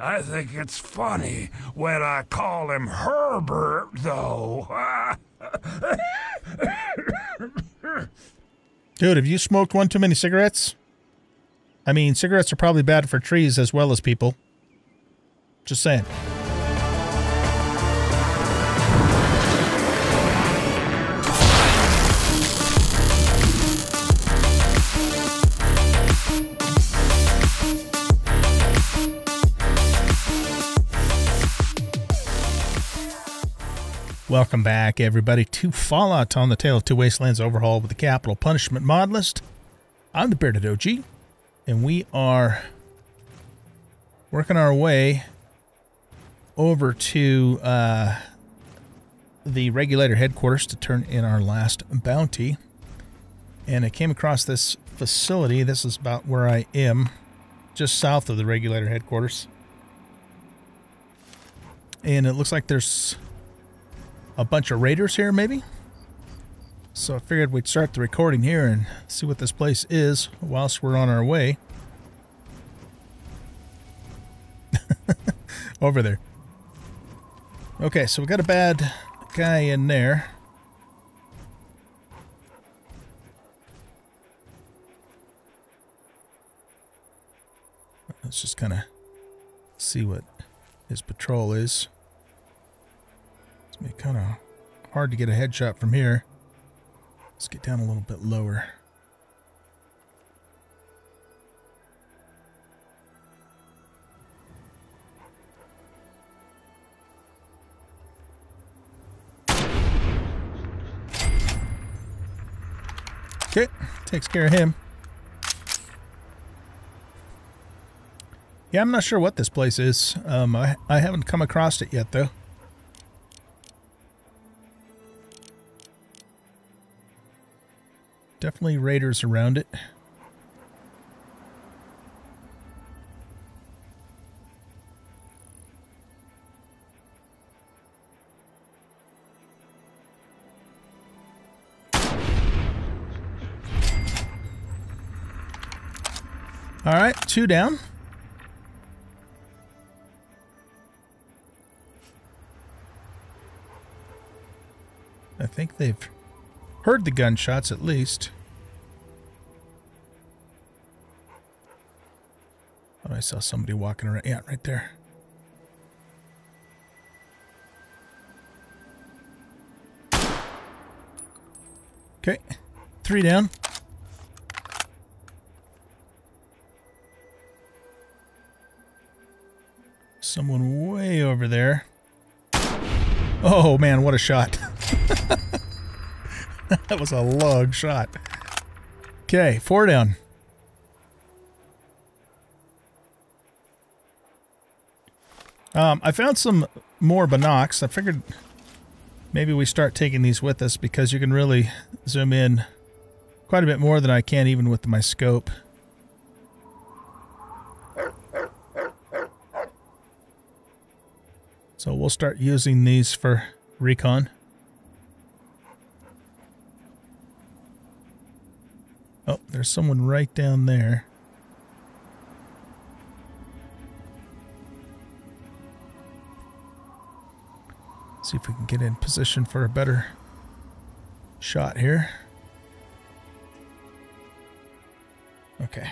I think it's funny when I call him Herbert, though. Dude, have you smoked one too many cigarettes? I mean, cigarettes are probably bad for trees as well as people. Just saying. Welcome back, everybody, to Fallout on the Tale of Two Wastelands Overhaul with the Capital Punishment mod list. I'm the Bearded OG, and we are working our way over to the Regulator Headquarters to turn in our last bounty. And I came across this facility. This is about where I am, just south of the Regulator Headquarters. And it looks like there's a bunch of raiders here, maybe? So I figured we'd start the recording here and see what this place is whilst we're on our way. Over there. Okay, so we got a bad guy in there. Let's just kind of see what his patrol is. It's kind of hard to get a headshot from here. Let's get down a little bit lower. Okay, takes care of him. Yeah, I'm not sure what this place is. I haven't come across it yet, though. Definitely raiders around it. All right, two down. I think they've heard the gunshots at least. Oh, I saw somebody walking around. Yeah, right there. Okay, three down. Someone way over there. Oh man, what a shot. That was a long shot. Okay, four down. I found some more binocs. I figured maybe we start taking these with us because you can really zoom in quite a bit more than I can even with my scope. So we'll start using these for recon. Oh, there's someone right down there. See if we can get in position for a better shot here. Okay.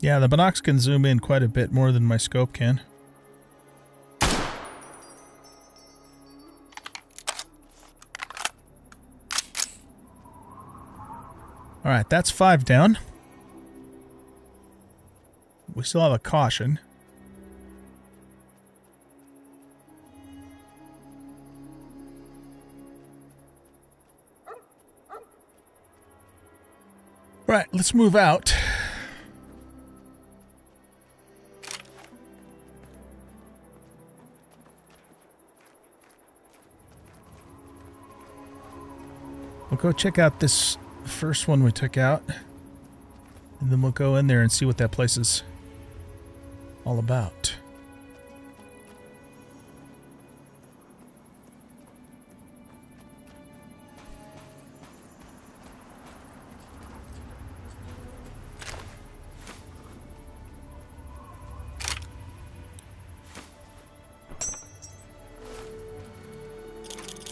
Yeah, the binocs can zoom in quite a bit more than my scope can. All right, that's five down. We still have a caution. All right, let's move out. We'll go check out this first one we took out, and then we'll go in there and see what that place is all about.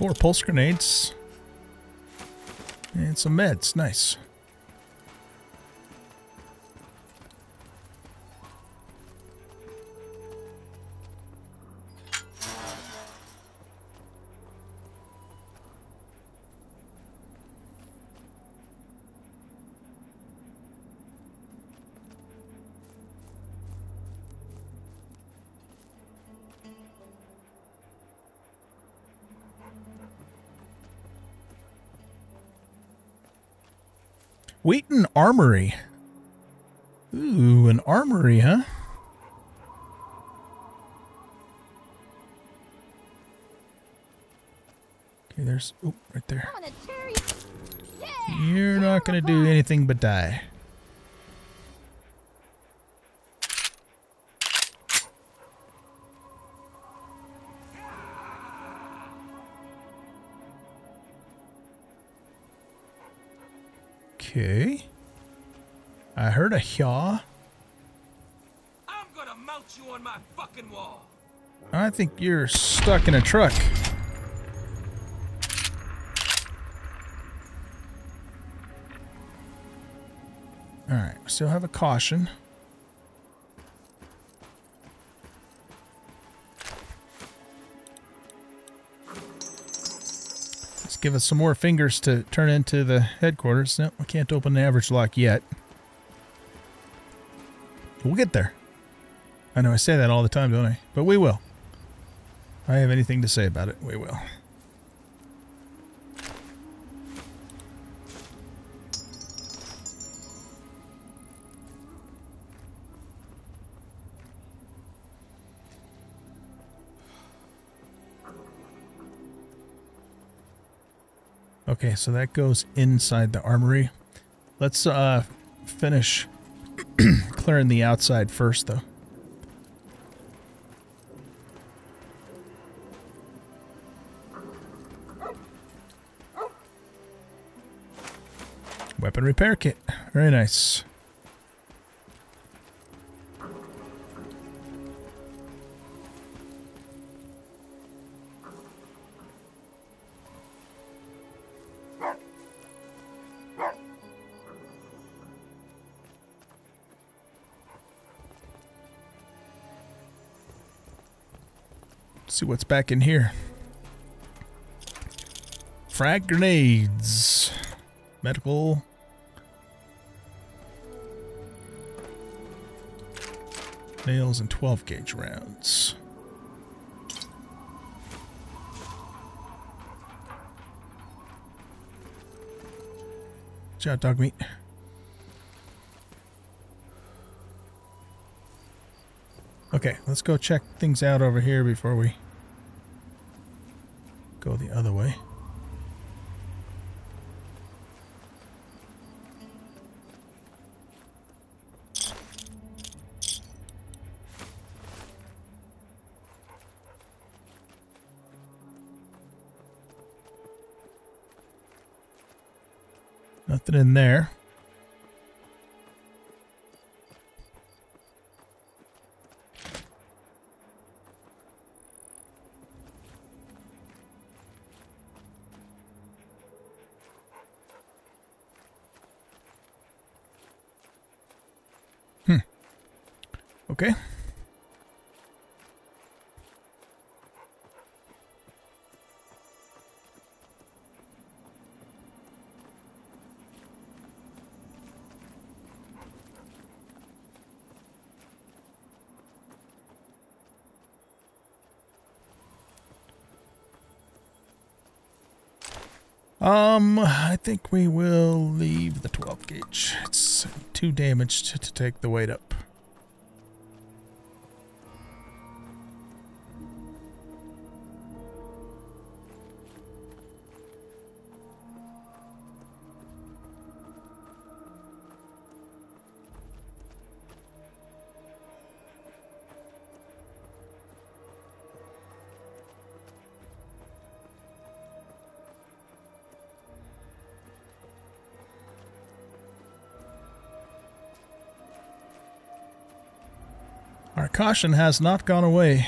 4 pulse grenades. And some meds. Nice. Wheaton Armory. Ooh, an armory, huh? Okay, there's... Oh, right there. You're not going to do anything but die. Okay. I heard a yaw. I'm gonna mount you on my fucking wall. I think you're stuck in a truck. Alright, we still have a caution. Give us some more fingers to turn into the headquarters. No, we can't open the average lock yet. We'll get there. I know I say that all the time, don't I? But we will. If I have anything to say about it, we will. Okay, so that goes inside the armory. Let's finish clearing the outside first, though. Weapon repair kit. Very nice. See what's back in here. Frag grenades. Medical. Nails and 12 gauge rounds. Good job, dog meat. Okay, let's go check things out over here before we go the other way. Nothing in there. Okay. I think we will leave the 12 gauge. It's too damaged to take the weight up. Our caution has not gone away.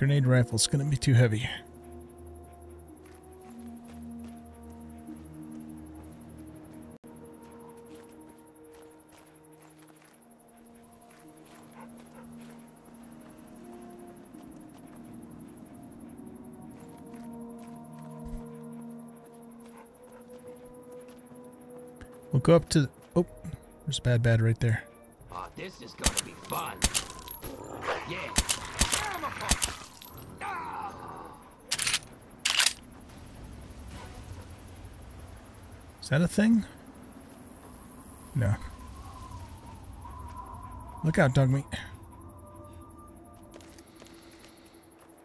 Grenade rifle's gonna be too heavy. We'll go up to the, oh, there's Bad right there. Oh, this is gonna be fun. Yeah. Is that a thing? No. Look out, dog meat.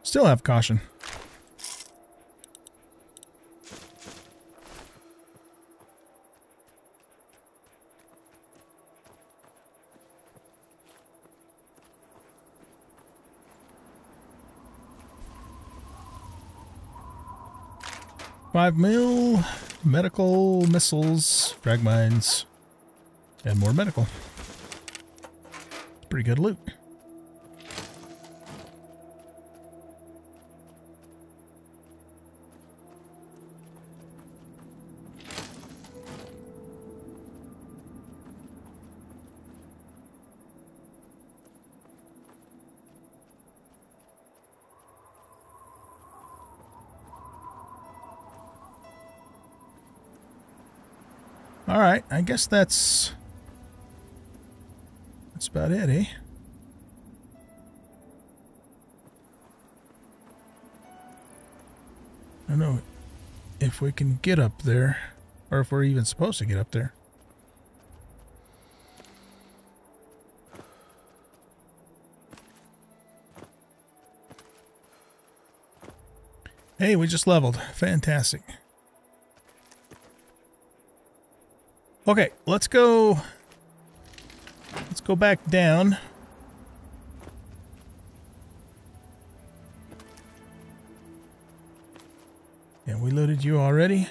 Still have caution. $5 mil, medical, missiles, frag mines, and more medical. Pretty good loot. Alright, I guess that's about it, eh? I don't know if we can get up there, or if we're even supposed to get up there. Hey, we just leveled. Fantastic. Okay, let's go. Let's go back down. And we loaded you already.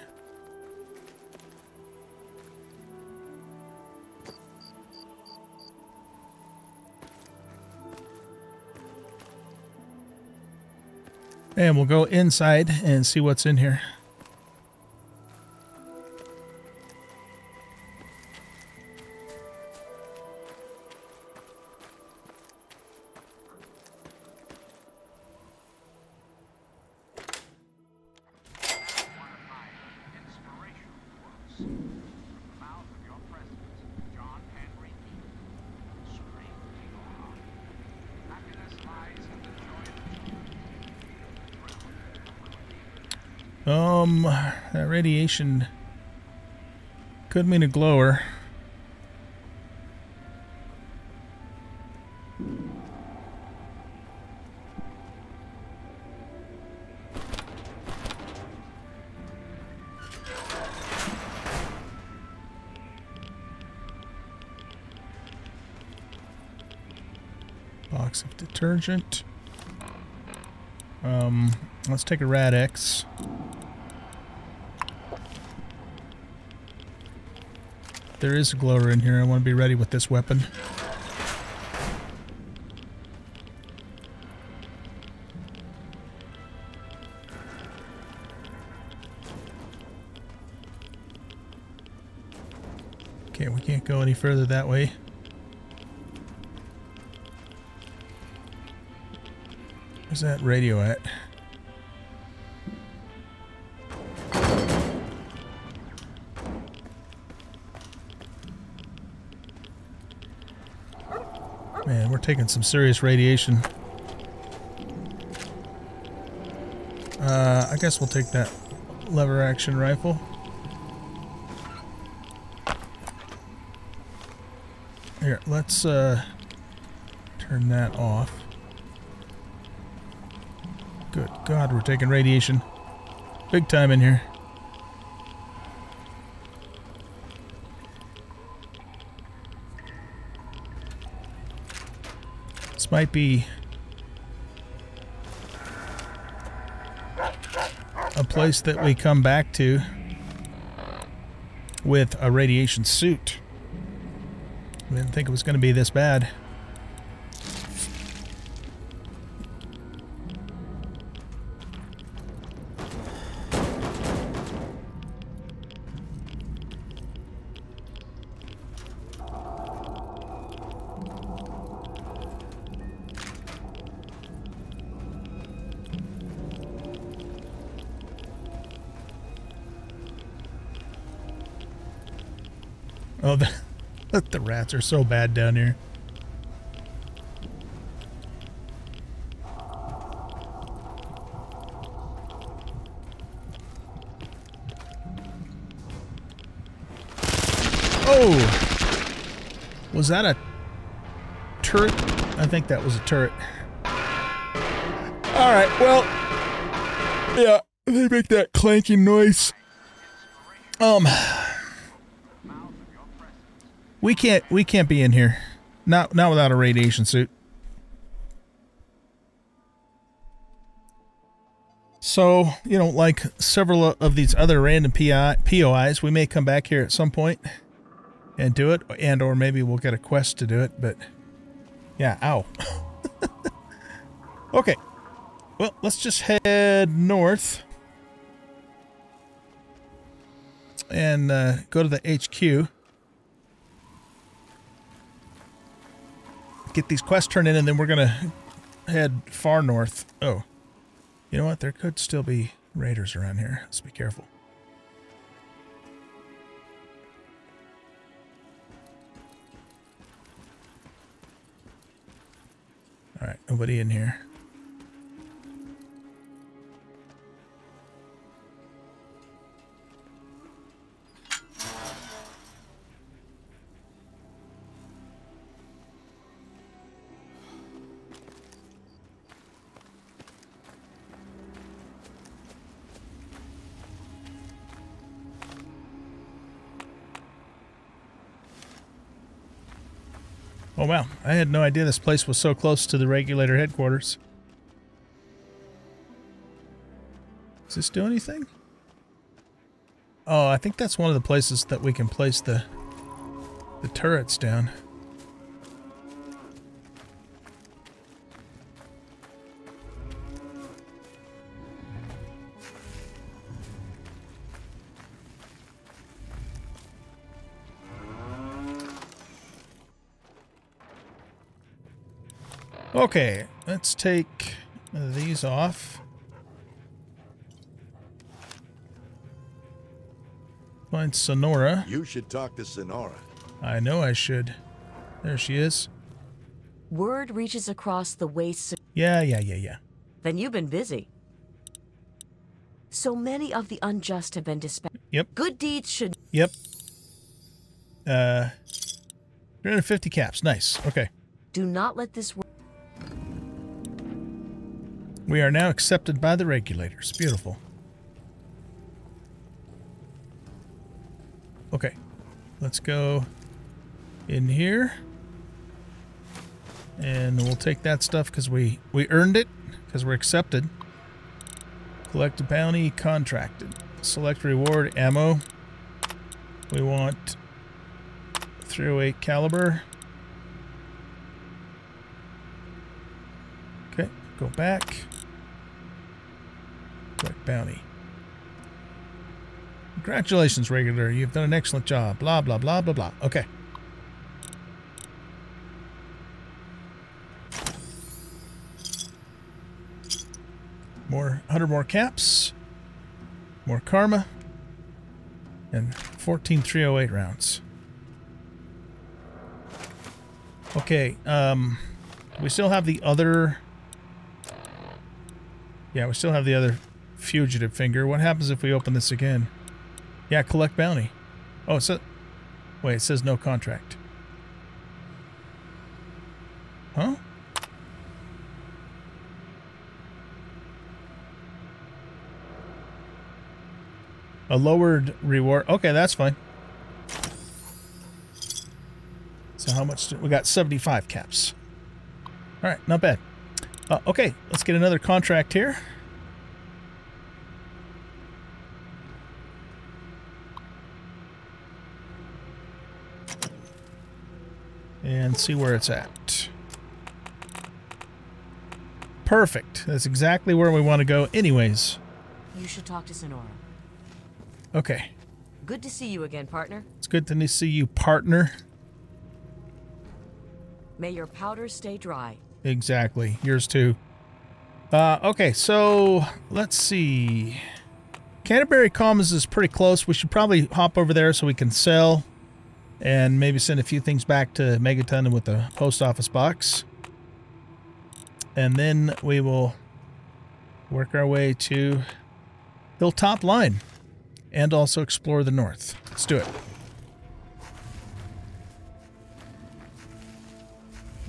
And we'll go inside and see what's in here. That radiation could mean a glower. Box of detergent. Let's take a Rad-X. There is a glower in here. I want to be ready with this weapon. Okay, we can't go any further that way. Where's that radio at? Man, we're taking some serious radiation. I guess we'll take that lever action rifle. Here, let's turn that off. Good God, we're taking radiation. Big time in here. Might be a place that we come back to with a radiation suit. I didn't think it was going to be this bad. Oh, the rats are so bad down here. Oh! Was that a turret? I think that was a turret. Alright, well... yeah, they make that clanking noise. We can't be in here. Not without a radiation suit. So, you know, like several of these other random POIs, we may come back here at some point and do it, and or maybe we'll get a quest to do it, but yeah, ow. Okay. Well, let's just head north and go to the HQ. Get these quests turned in, and then we're gonna head far north. Oh, you know what? There could still be raiders around here. Let's be careful. All right, nobody in here. Oh wow, I had no idea this place was so close to the Regulator Headquarters. Does this do anything? Oh, I think that's one of the places that we can place the turrets down. Okay, let's take these off. Find Sonora. You should talk to Sonora. I know I should. There she is. Word reaches across the waste. Yeah. Then you've been busy. So many of the unjust have been dispatched. Yep. Good deeds should. Yep. 350 caps. Nice. Okay. Do not let this work. We are now accepted by the regulators. Beautiful. Okay. Let's go in here. And we'll take that stuff because we earned it. Because we're accepted. Collect a bounty. Contracted. Select reward. Ammo. We want 308 caliber. Okay. Go back. Bounty. Congratulations, Regulator. You've done an excellent job. Blah, blah, blah, blah, blah. Okay. More, 100 more caps. More karma. And 14 308 rounds. Okay. We still have the other... yeah, we still have the other... fugitive finger. What happens if we open this again? Yeah, collect bounty. Oh, so wait, it says no contract. Huh? A lowered reward. Okay, that's fine. So how much we got? 75 caps. All right, not bad. Okay, let's get another contract here. And see where it's at. Perfect. That's exactly where we want to go anyways. You should talk to Sonora. Okay. Good to see you again, partner. It's good to see you, partner. May your powder stay dry. Exactly. Yours too. Okay, so let's see. Canterbury Commons is pretty close. We should probably hop over there so we can sell... and maybe send a few things back to Megaton with the post office box. And then we will work our way to Hilltop Line and also explore the north. Let's do it.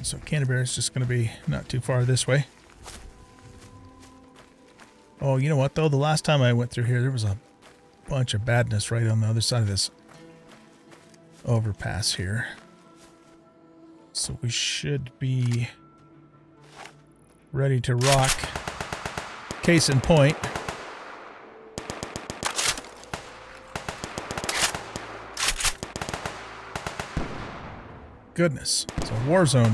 So Canterbury is just going to be not too far this way. Oh, you know what though? The last time I went through here, there was a bunch of badness right on the other side of this overpass here. So we should be ready to rock. Case in point. Goodness, it's a war zone.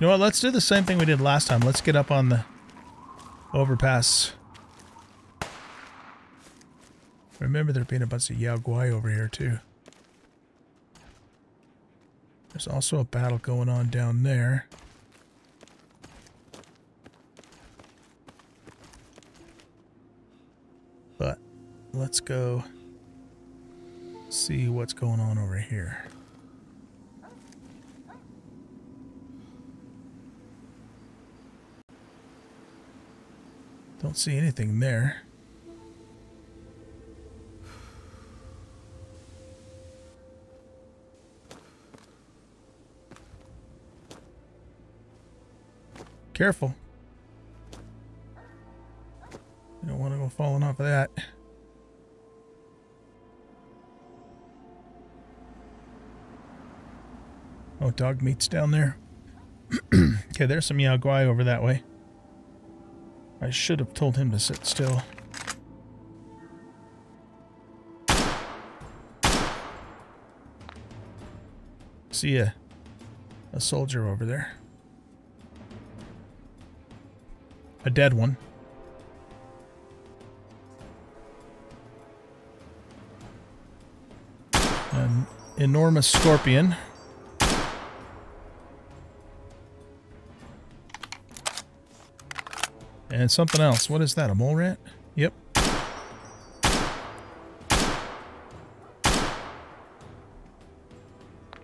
You know what, let's do the same thing we did last time. Let's get up on the overpass. Remember there being a bunch of Yao Guai over here too. There's also a battle going on down there. But let's go see what's going on over here. Don't see anything there. Careful. You don't want to go falling off of that. Oh, dog meat's down there. Okay, there's some Yao Guai over that way. I should have told him to sit still. See a soldier over there. A dead one. An enormous scorpion. And something else. What is that? A mole rat? Yep.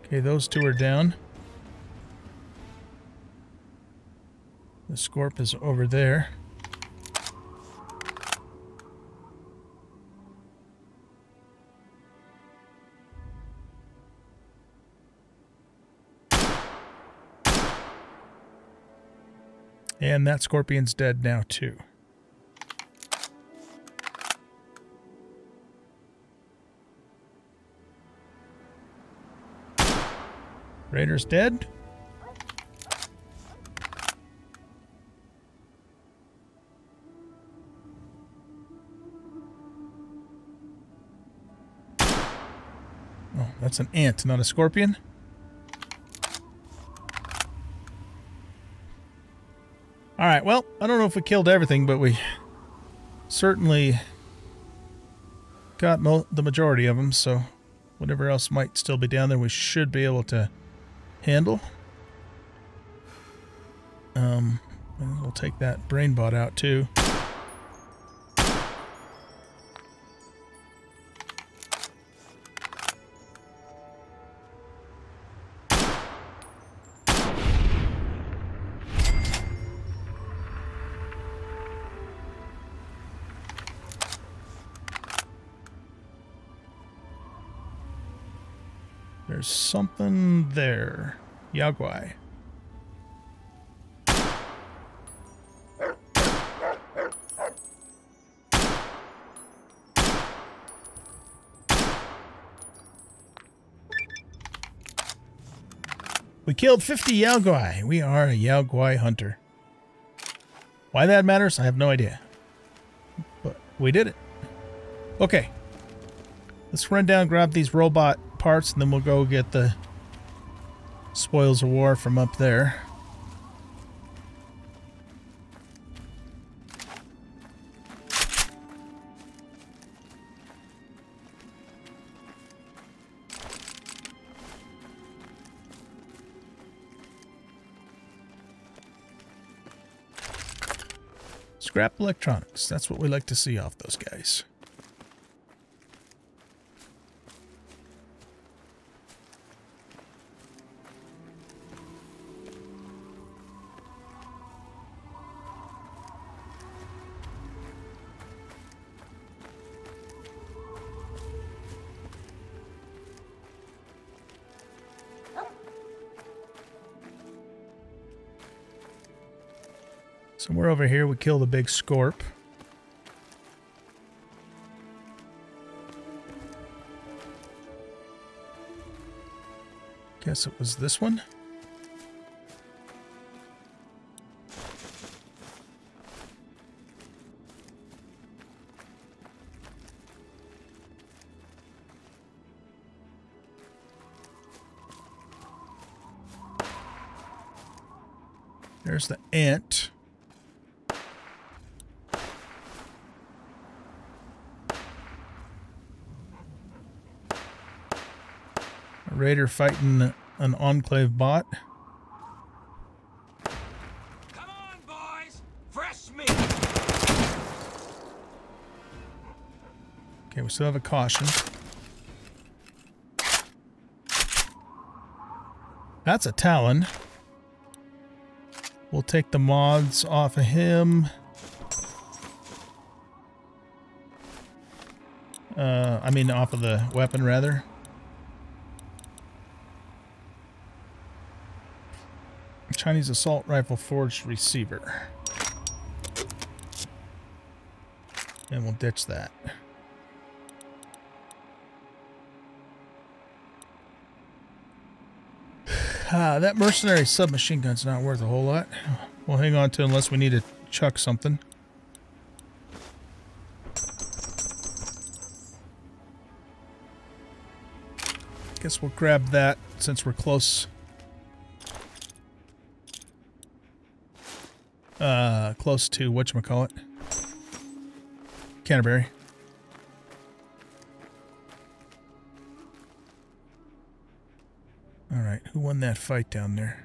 Okay, those two are down. The scorp is over there. And that scorpion's dead now, too. Raider's dead. Oh, that's an ant, not a scorpion. All right, well, I don't know if we killed everything, but we certainly got the majority of them, so whatever else might still be down there, we should be able to handle. We'll take that brain bot out, too. Something there. Yao Guai. We killed 50 Yao Guai. We are a Yao Guai hunter. Why that matters, I have no idea. But we did it. Okay. Let's run down and grab these robot parts, and then we'll go get the spoils of war from up there. Scrap electronics. That's what we like to see off those guys. Somewhere over here we kill the big Scorp. Guess it was this one. There's the ant. A raider fighting an enclave bot. Come on, boys! Fresh meat. Okay, we still have a caution. That's a Talon. We'll take the mods off of him. I mean off of the weapon, rather. Chinese assault rifle forged receiver. And we'll ditch that. That mercenary submachine gun's not worth a whole lot. We'll hang on to it unless we need to chuck something. Guess we'll grab that since we're close. Close to whatchamacallit? Canterbury. Alright, who won that fight down there?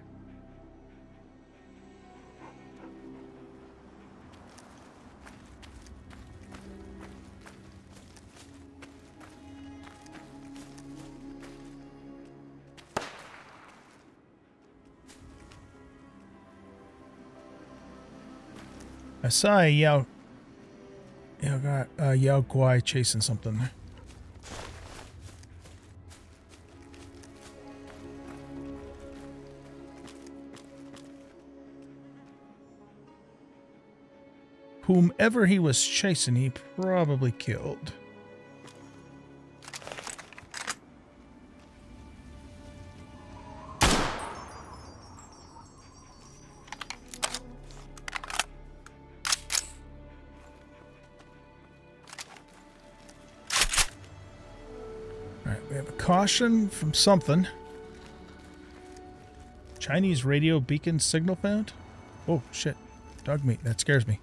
I saw a Yao Guai chasing something. Whomever he was chasing, he probably killed. Caution from something. Chinese radio beacon signal found? Oh shit. Dog meat. That scares me.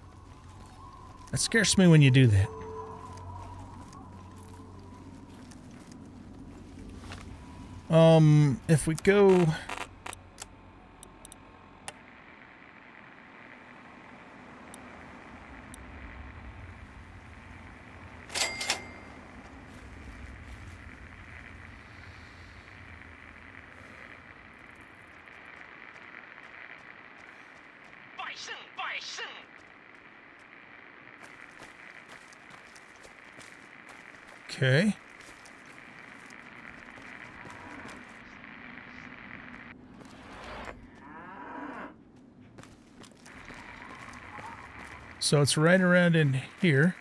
That scares me when you do that. If we go... Okay. So it's right around in here.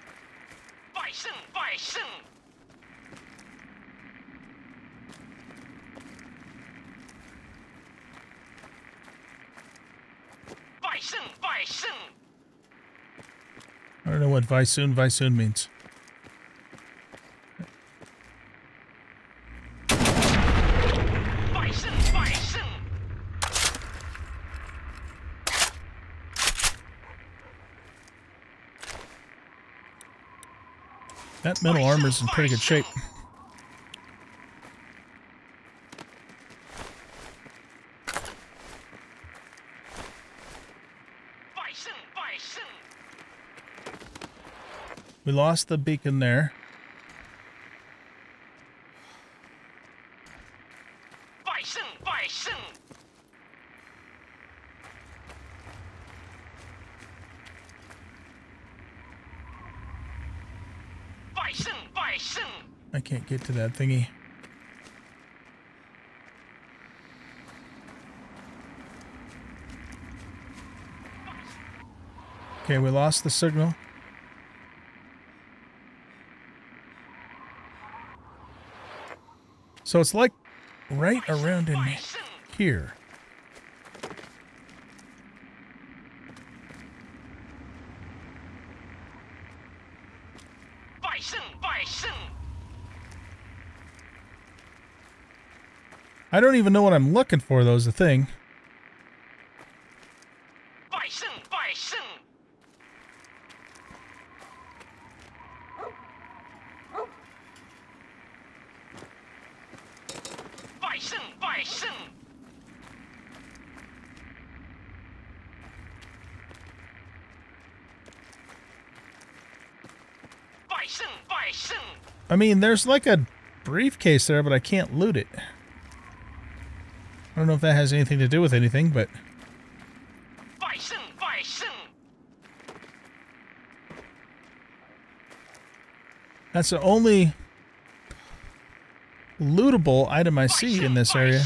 Bison, bison. Bison, bison. I don't know what Visoon means. That metal armor's in pretty good shape. Bison, bison. We lost the beacon there. Bison, bison. I can't get to that thingy. Okay, we lost the signal. So it's like right around in here. I don't even know what I'm looking for, though, is the thing. Bison. Bison. Bison. I mean, there's like a briefcase there, but I can't loot it. I don't know if that has anything to do with anything, but... Bison! That's the only lootable item I see in this area.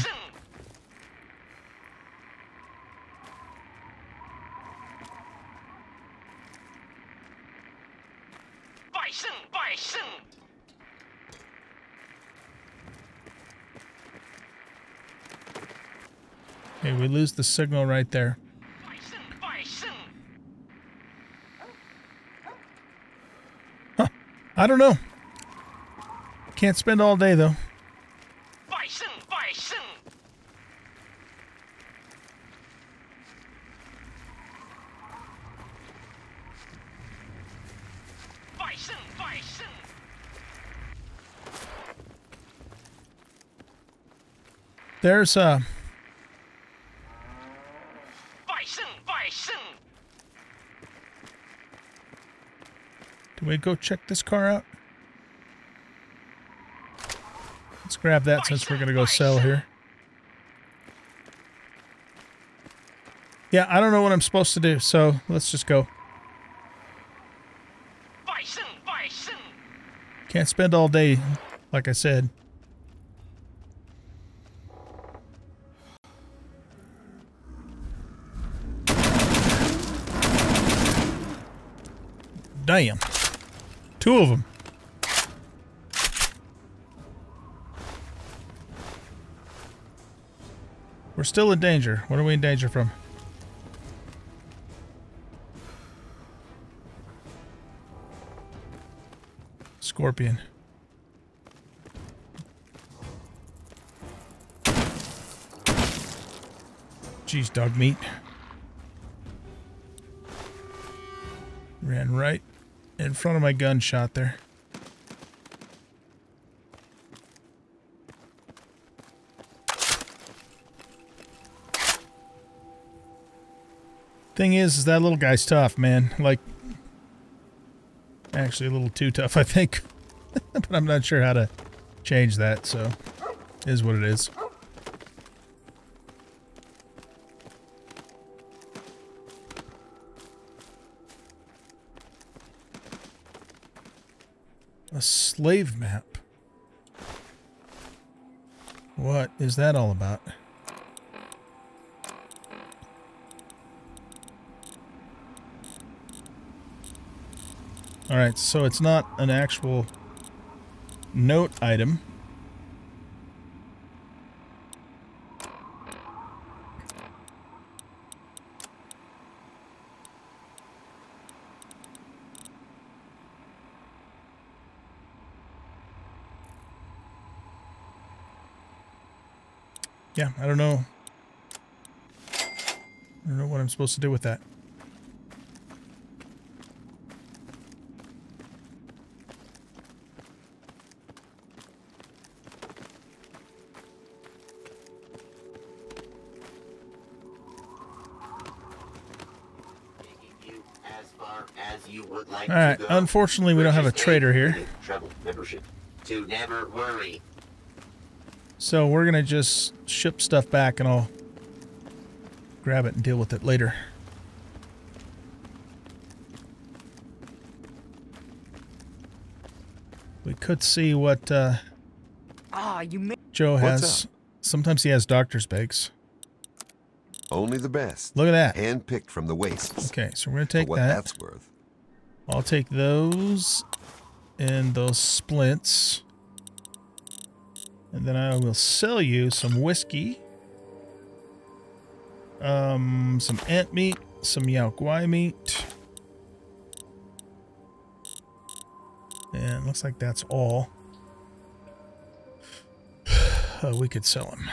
Lose the signal right there. Huh. I don't know. Can't spend all day though. Bison. Bison. There's a go check this car out. Let's grab that since we're gonna go sell here. Yeah, I don't know what I'm supposed to do, so let's just go. Bison. Can't spend all day, like I said. Damn. Two of them. We're still in danger. What are we in danger from? Scorpion. Jeez, dog meat. Ran right in front of my gunshot there. Thing is that little guy's tough, man. Like, actually a little too tough, I think. But I'm not sure how to change that, so it is what it is. Slave map. What is that all about? Alright, so it's not an actual note item. Yeah, I don't know. I don't know what I'm supposed to do with that. Taking you as far as you would like to go. All right, unfortunately we don't have a trader here. Travel membership to never worry. So we're going to just ship stuff back and I'll grab it and deal with it later. We could see what Joe has. Sometimes he has doctor's bags. Only the best. Look at that. Hand-picked from the wastes. Okay, so we're going to take that. That's worth. I'll take those and those splints. And then I will sell you some whiskey. Some ant meat. Some Yao Guai meat. And it looks like that's all. We could sell them.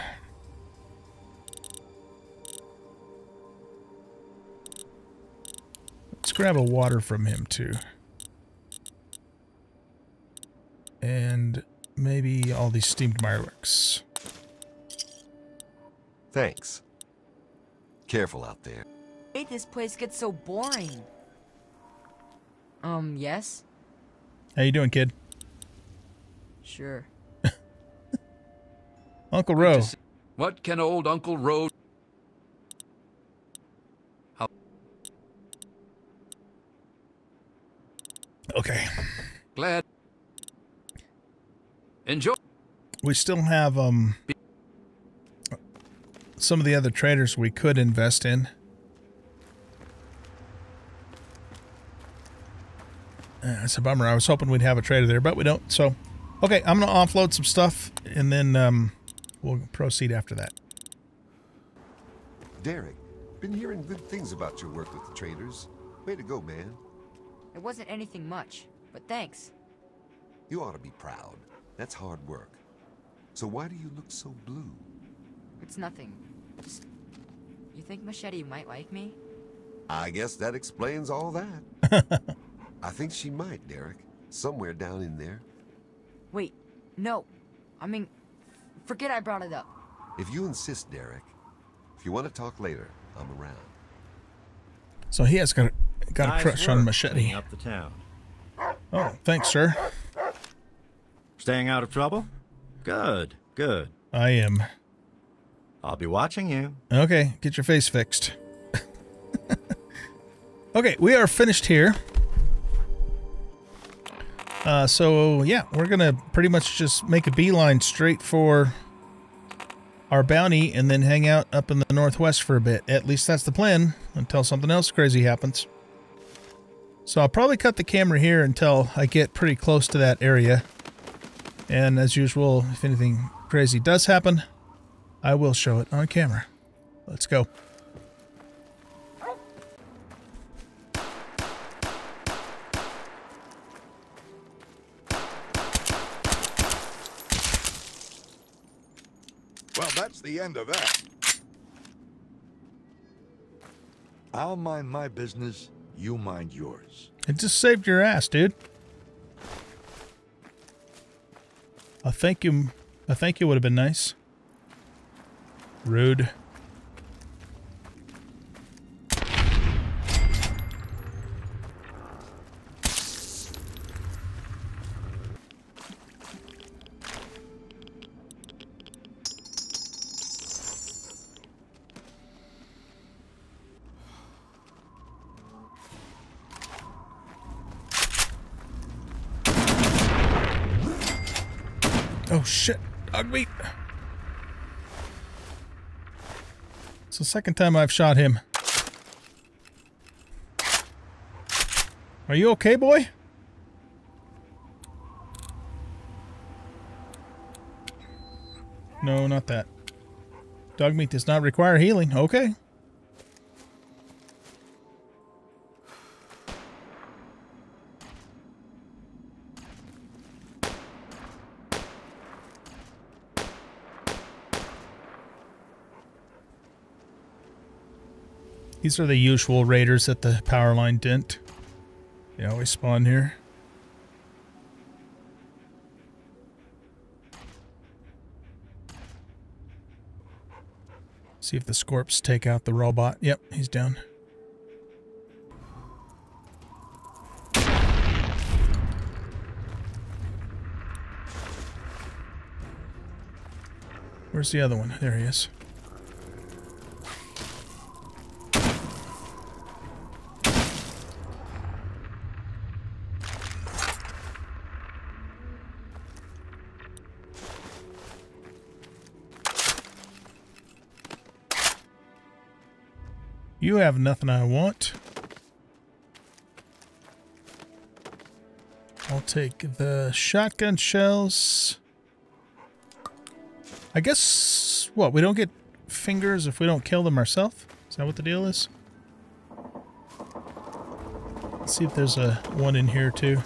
Let's grab a water from him too. And maybe all these steamed fireworks. Thanks. Careful out there. Wait, this place gets so boring. Yes? How you doing, kid? Sure. Uncle Roe. What can old Uncle Roe... Okay. Glad. Enjoy. We still have some of the other traders we could invest in. That's a bummer. I was hoping we'd have a trader there, but we don't. So, okay, I'm gonna offload some stuff, and then we'll proceed after that. Derek, been hearing good things about your work with the traders. Way to go, man. It wasn't anything much, but thanks. You ought to be proud. That's hard work. So why do you look so blue? It's nothing. Just, you think Machete might like me? I guess that explains all that. I think she might, Derek. Somewhere down in there. Wait, no. I mean, forget I brought it up. If you insist, Derek. If you want to talk later, I'm around. So he has got a crush on Machete. Up the town. Oh, thanks, sir. Staying out of trouble? Good, good. I am. I'll be watching you. Okay, get your face fixed. Okay, we are finished here. So, yeah, we're going to pretty much just make a beeline straight for our bounty and then hang out up in the northwest for a bit. At least that's the plan until something else crazy happens. So I'll probably cut the camera here until I get pretty close to that area. And as usual, if anything crazy does happen, I will show it on camera. Let's go. Well, that's the end of that. I'll mind my business, you mind yours. It just saved your ass, dude. A thank you would have been nice. Rude. Oh shit, dog meat. It's the second time I've shot him. Are you okay, boy? No, not that. Dog meat does not require healing. Okay. These are the usual raiders at the power line dent. They always spawn here. See if the Scorps take out the robot. Yep, he's down. Where's the other one? There he is. You have nothing I want. I'll take the shotgun shells. I guess, what, we don't get fingers if we don't kill them ourselves? Is that what the deal is? Let's see if there's a one in here too.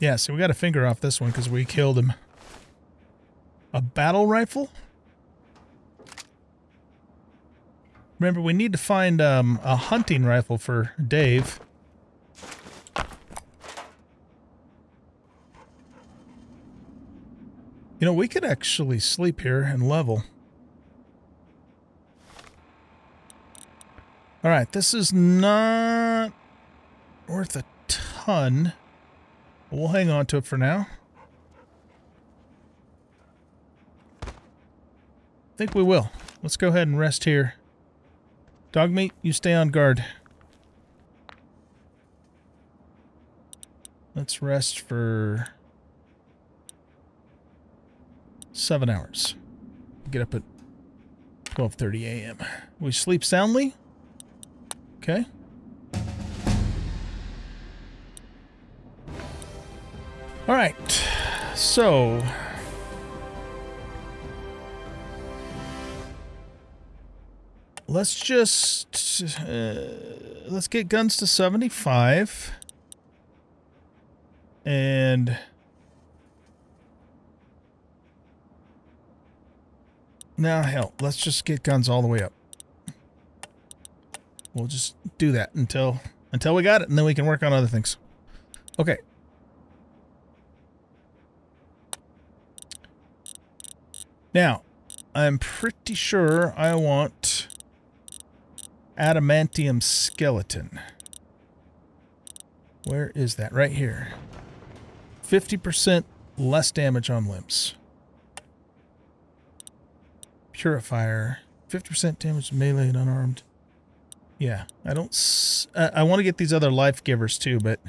Yeah, so we got a finger off this one because we killed him. A battle rifle? Remember, we need to find a hunting rifle for Dave. You know, we could actually sleep here and level. Alright, this is not worth a ton. We'll hang on to it for now. I think we will. Let's go ahead and rest here. Dogmeat, you stay on guard. Let's rest for 7 hours. Get up at 12:30 a.m. We sleep soundly. Okay. All right, so let's just let's get guns to 75 and now hell, let's just get guns all the way up. We'll just do that until we got it, and then we can work on other things. Okay. Now, I'm pretty sure I want adamantium skeleton. Where is that? Right here. 50% less damage on limbs. Purifier. 50% damage to melee and unarmed. Yeah, I don't... I want to get these other life givers too, but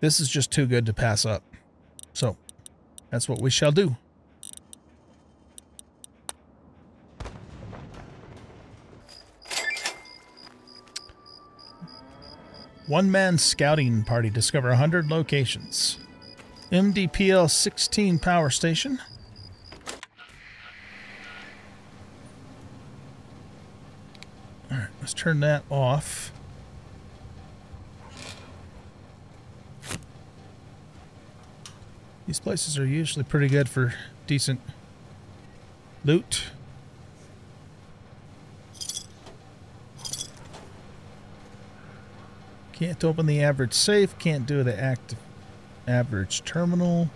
this is just too good to pass up. So, that's what we shall do. One-man scouting party discover 100 locations. MDPL 16 power station. Alright, let's turn that off. These places are usually pretty good for decent loot. Can't open the average safe. Can't do the active average terminal.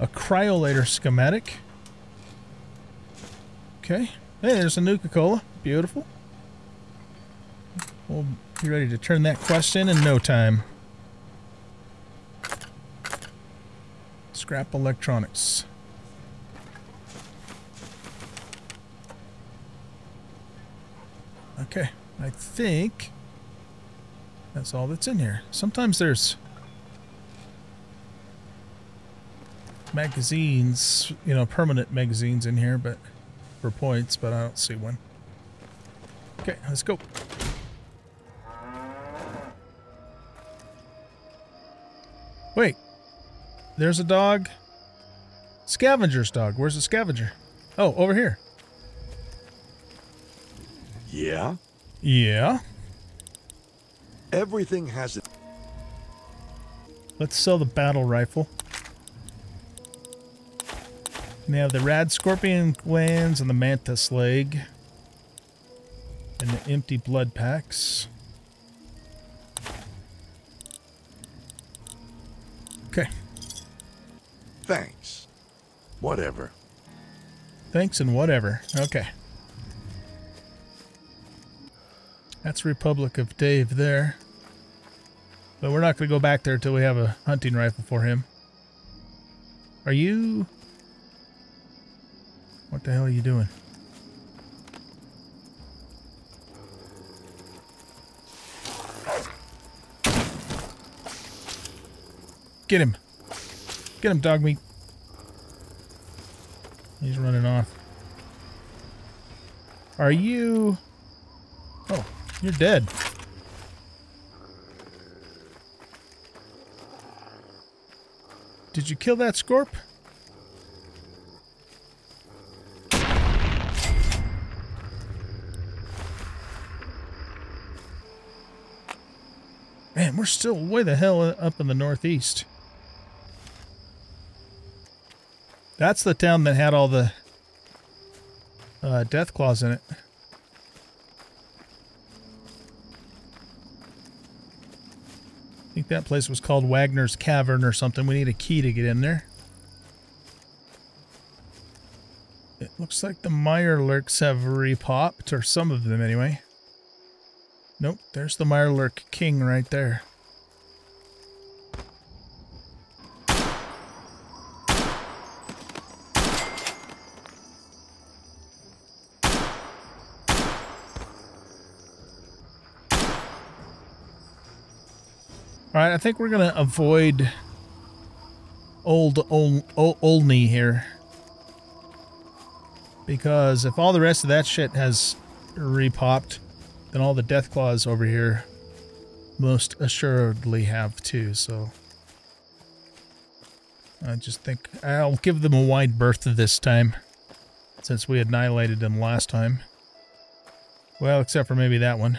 A cryolator schematic. Okay. Hey, there's a Nuka-Cola. Beautiful. We'll be ready to turn that quest in no time. Scrap electronics. Okay, I think that's all that's in here. Sometimes there's magazines, you know, permanent magazines in here, but for points, but I don't see one. Okay, let's go. Wait, there's a dog. Scavenger's dog. Where's the scavenger? Oh, over here. Yeah? Yeah. Everything has it. Let's sell the battle rifle. And they have the rad scorpion glands and the mantis leg. And the empty blood packs. Okay. Thanks. Whatever. Thanks and whatever. Okay. That's Republic of Dave there. But we're not going to go back there until we have a hunting rifle for him. Are you... What the hell are you doing? Get him. Get him, dog meat. He's running off. Are you... Oh, you're dead. Did you kill that Scorp? Man, we're still way the hell up in the northeast. That's the town that had all the death claws in it. I think that place was called Wagner's Cavern or something. We need a key to get in there. It looks like the Mirelurks have repopped, or some of them anyway. Nope, there's the Mirelurk King right there. Alright, I think we're going to avoid Old Olney here. Because if all the rest of that shit has repopped, then all the death claws over here most assuredly have too, so I just think I'll give them a wide berth this time, since we annihilated them last time. Well, except for maybe that one.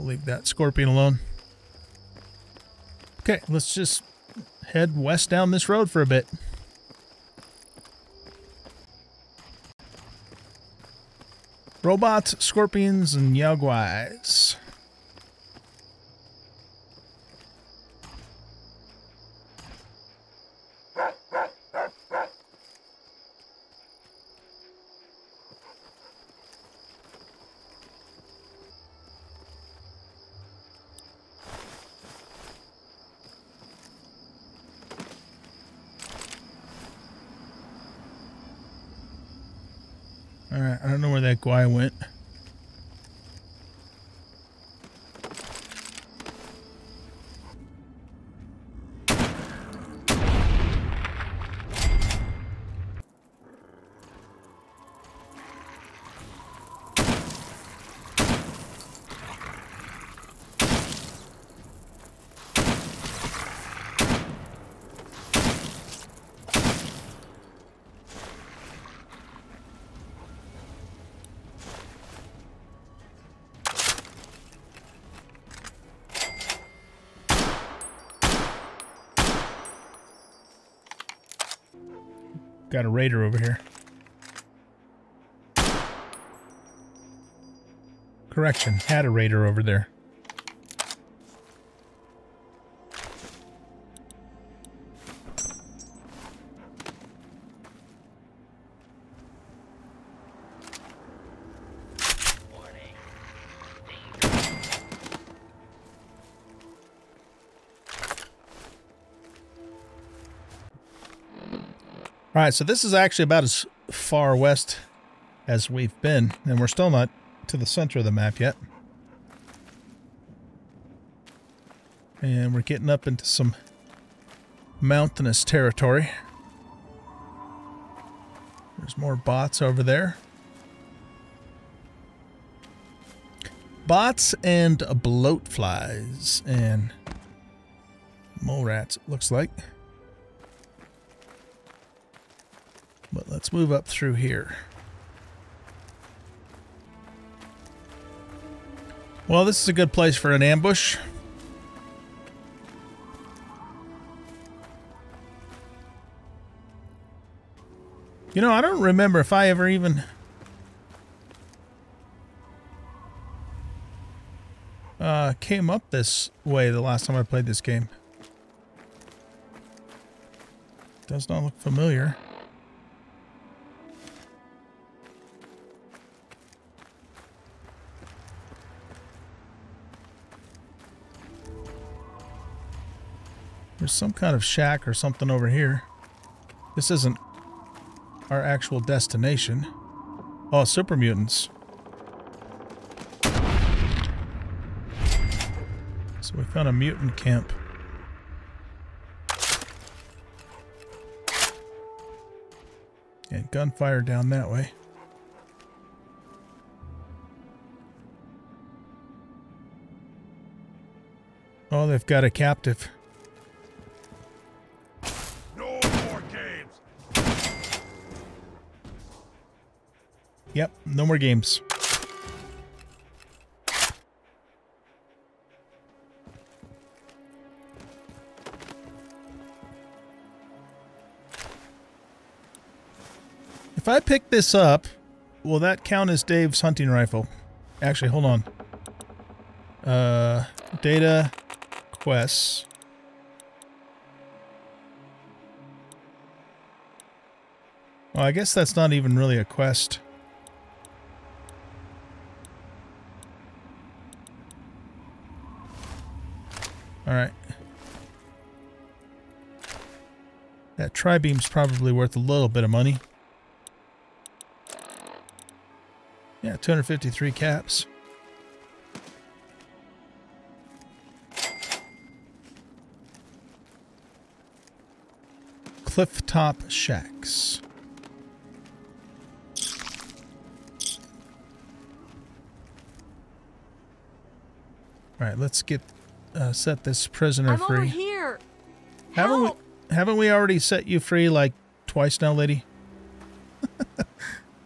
Leave that scorpion alone. Okay, let's just head west down this road for a bit. Robots, scorpions, and yaguais. Alright, I don't know where that guy went. Got a raider over here. Correction, had a raider over there. Alright, so this is actually about as far west as we've been, and we're still not to the center of the map yet. And we're getting up into some mountainous territory. There's more bots over there. Bots and bloatflies and mole rats, it looks like. But let's move up through here. Well, this is a good place for an ambush. You know, I don't remember if I ever even... came up this way the last time I played this game. Does not look familiar. There's some kind of shack or something over here. This isn't our actual destination. Oh, super mutants. So we found a mutant camp. And gunfire down that way. Oh, they've got a captive. No more games. Yep, no more games. If I pick this up, will that count as Dave's hunting rifle? Actually, hold on. Data... quests. Well, I guess that's not even really a quest. Alright. That tri-beam's probably worth a little bit of money. Yeah, 253 caps. Clifftop shacks. All right, let's get set this prisoner free. I'm over here. Haven't we already set you free like twice now, lady?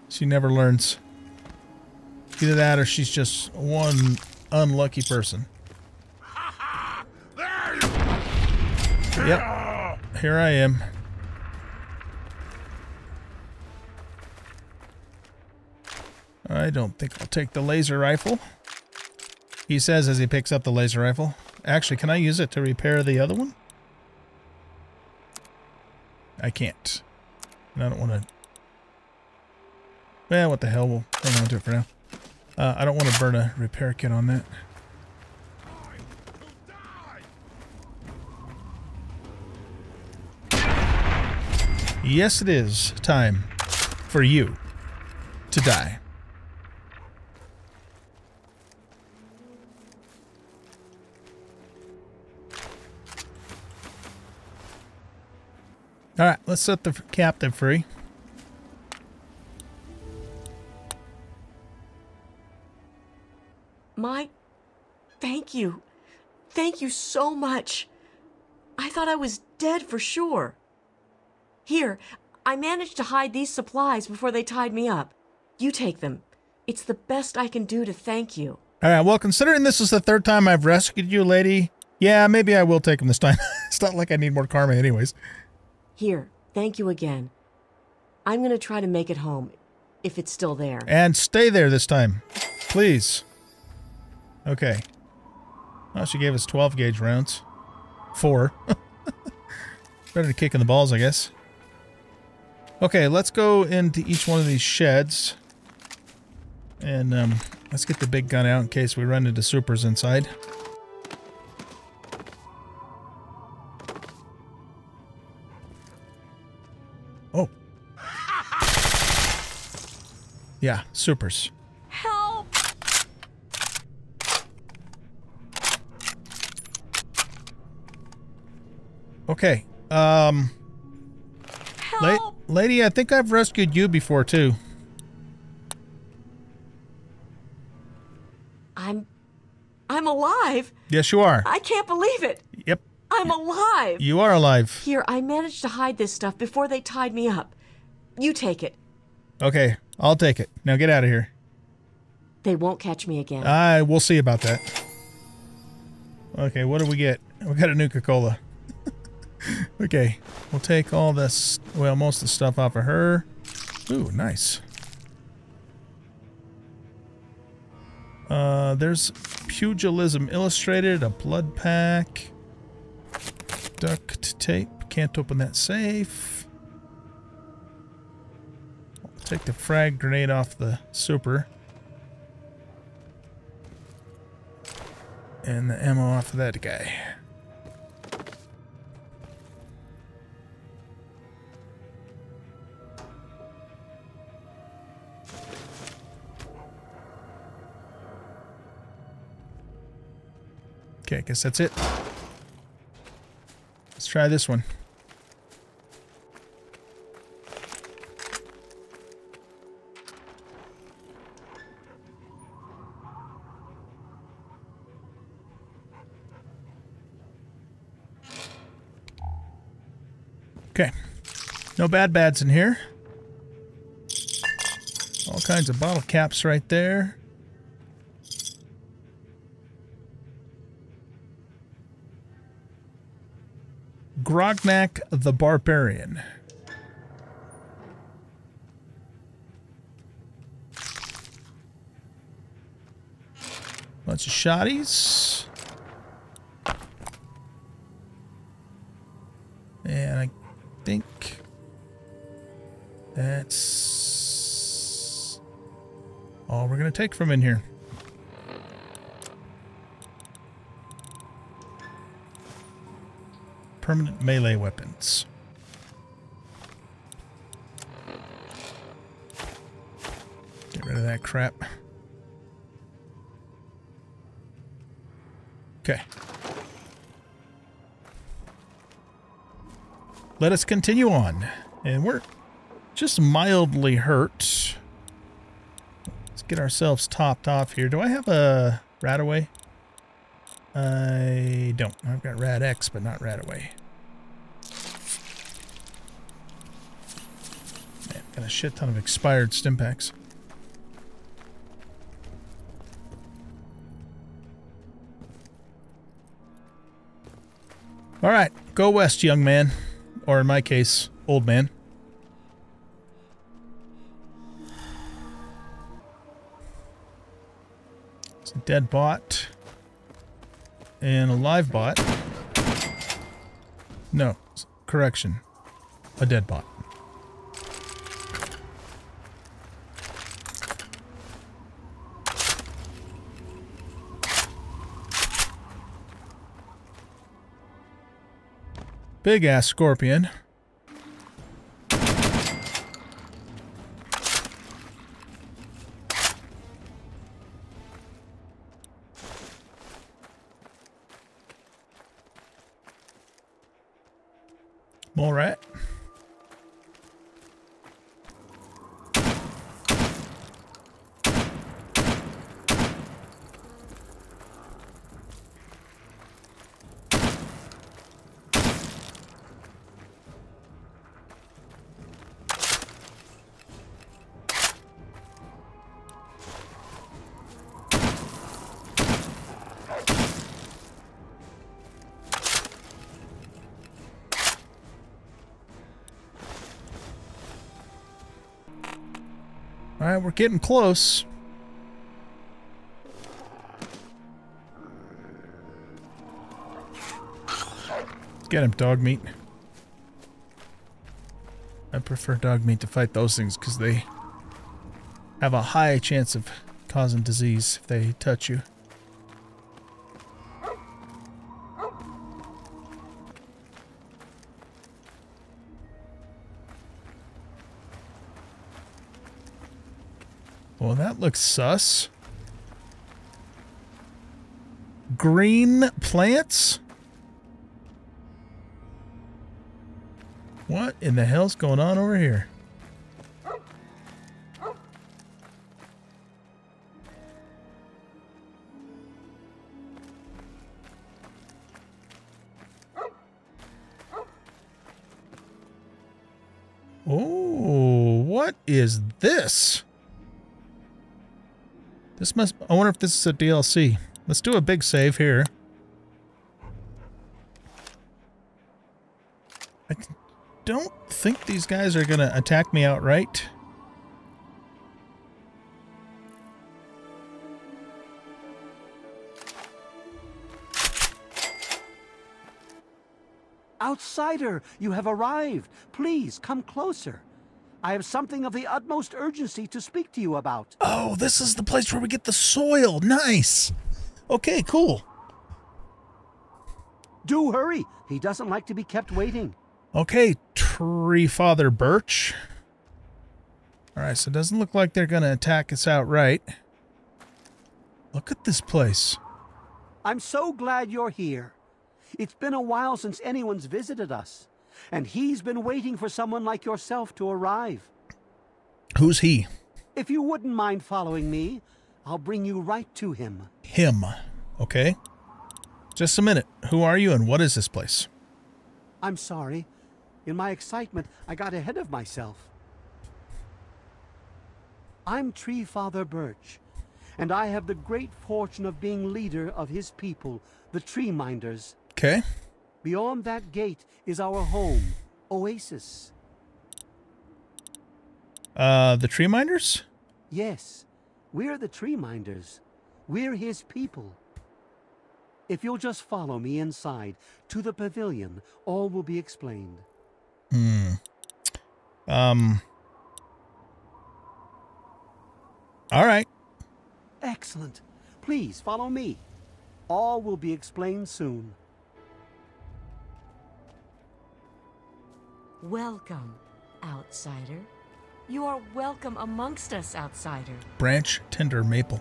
She never learns. Either that, or she's just one unlucky person. Yep. Here I am. I don't think I'll take the laser rifle, he says as he picks up the laser rifle. Actually, can I use it to repair the other one? I can't. And I don't want to... Well, what the hell, we'll hang on to it for now. I don't want to burn a repair kit on that. Yes, it is time for you to die. Alright, let's set the captive free. My... thank you. Thank you so much. I thought I was dead for sure. Here, I managed to hide these supplies before they tied me up. You take them. It's the best I can do to thank you. Alright, well, considering this is the third time I've rescued you, lady, yeah, maybe I will take them this time. It's not like I need more karma anyways. Here, thank you again. I'm going to try to make it home, if it's still there. And stay there this time, please. Okay. Well, she gave us 12-gauge rounds. 4. Better to kick in the balls, I guess. Okay, let's go into each one of these sheds. And let's get the big gun out in case we run into supers inside. Oh. Yeah, supers. Help! Okay. Help! Lady, I think I've rescued you before, too. I'm alive. Yes, you are. I can't believe it. Yep. I'm alive! You are alive. Here, I managed to hide this stuff before they tied me up. You take it. Okay, I'll take it. Now get out of here. They won't catch me again. I will see about that. Okay, what do we get? We got a Nuka-Cola. Okay, we'll take all this, well, most of the stuff off of her. Ooh, nice. There's Pugilism Illustrated, a blood pack... duct tape. Can't open that safe. I'll take the frag grenade off the super. And the ammo off of that guy. Okay, I guess that's it. Let's try this one. Okay. No bads in here. All kinds of bottle caps right there. Grognak the Barbarian. Bunch of shotties. And I think that's all we're going to take from in here. Permanent melee weapons. Get rid of that crap. Okay. Let us continue on. And we're just mildly hurt. Let's get ourselves topped off here. Do I have a rat away? I don't. I've got Rad X, but not Rad Away. Man, got a shit ton of expired Stimpaks. Alright, go west, young man. Or in my case, old man. It's a dead bot. And a live bot. No, correction. A dead bot. Big ass scorpion. All right. Alright, we're getting close. Get him, dog meat. I prefer dog meat to fight those things because they have a high chance of causing disease if they touch you. Well, that looks sus. Green plants? What in the hell's going on over here? Oh, what is this? This must... I wonder if this is a DLC. Let's do a big save here. I don't think these guys are going to attack me outright. Outsider, you have arrived. Please, come closer. I have something of the utmost urgency to speak to you about. Oh, this is the place where we get the soil. Nice. Okay, cool. Do hurry. He doesn't like to be kept waiting. Okay, Tree Father Birch. All right, so it doesn't look like they're going to attack us outright. Look at this place. I'm so glad you're here. It's been a while since anyone's visited us, and he's been waiting for someone like yourself to arrive. Who's he? If you wouldn't mind following me, I'll bring you right to him. Him. Okay. Just a minute. Who are you and what is this place? I'm sorry. In my excitement, I got ahead of myself. I'm Tree Father Birch, and I have the great fortune of being leader of his people, the Tree Minders. Okay. Beyond that gate is our home, Oasis. The Tree Minders? Yes. We're the Tree Minders. We're his people. If you'll just follow me inside to the pavilion, all will be explained. Hmm. All right. Excellent. Please follow me. All will be explained soon. Welcome, outsider. You are welcome amongst us, outsider. Branch Tender Maple.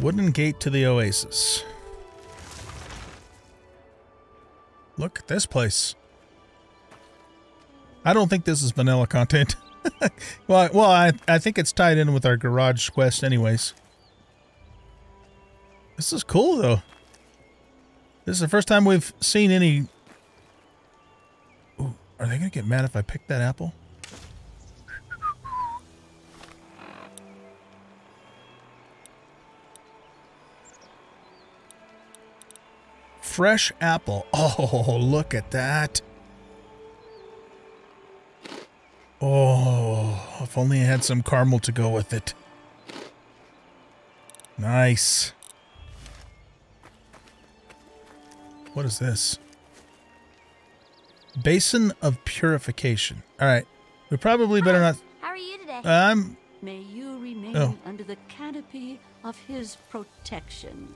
Wooden gate to the Oasis. Look at this place. I don't think this is vanilla content. well, I think it's tied in with our garage quest anyways. This is cool, though. This is the first time we've seen any... Ooh, are they going to get mad if I pick that apple? Fresh apple. Oh, look at that. Oh, if only I had some caramel to go with it. Nice. What is this? Basin of purification. All right. We probably better not... How are you today? May you remain under the canopy of his protection.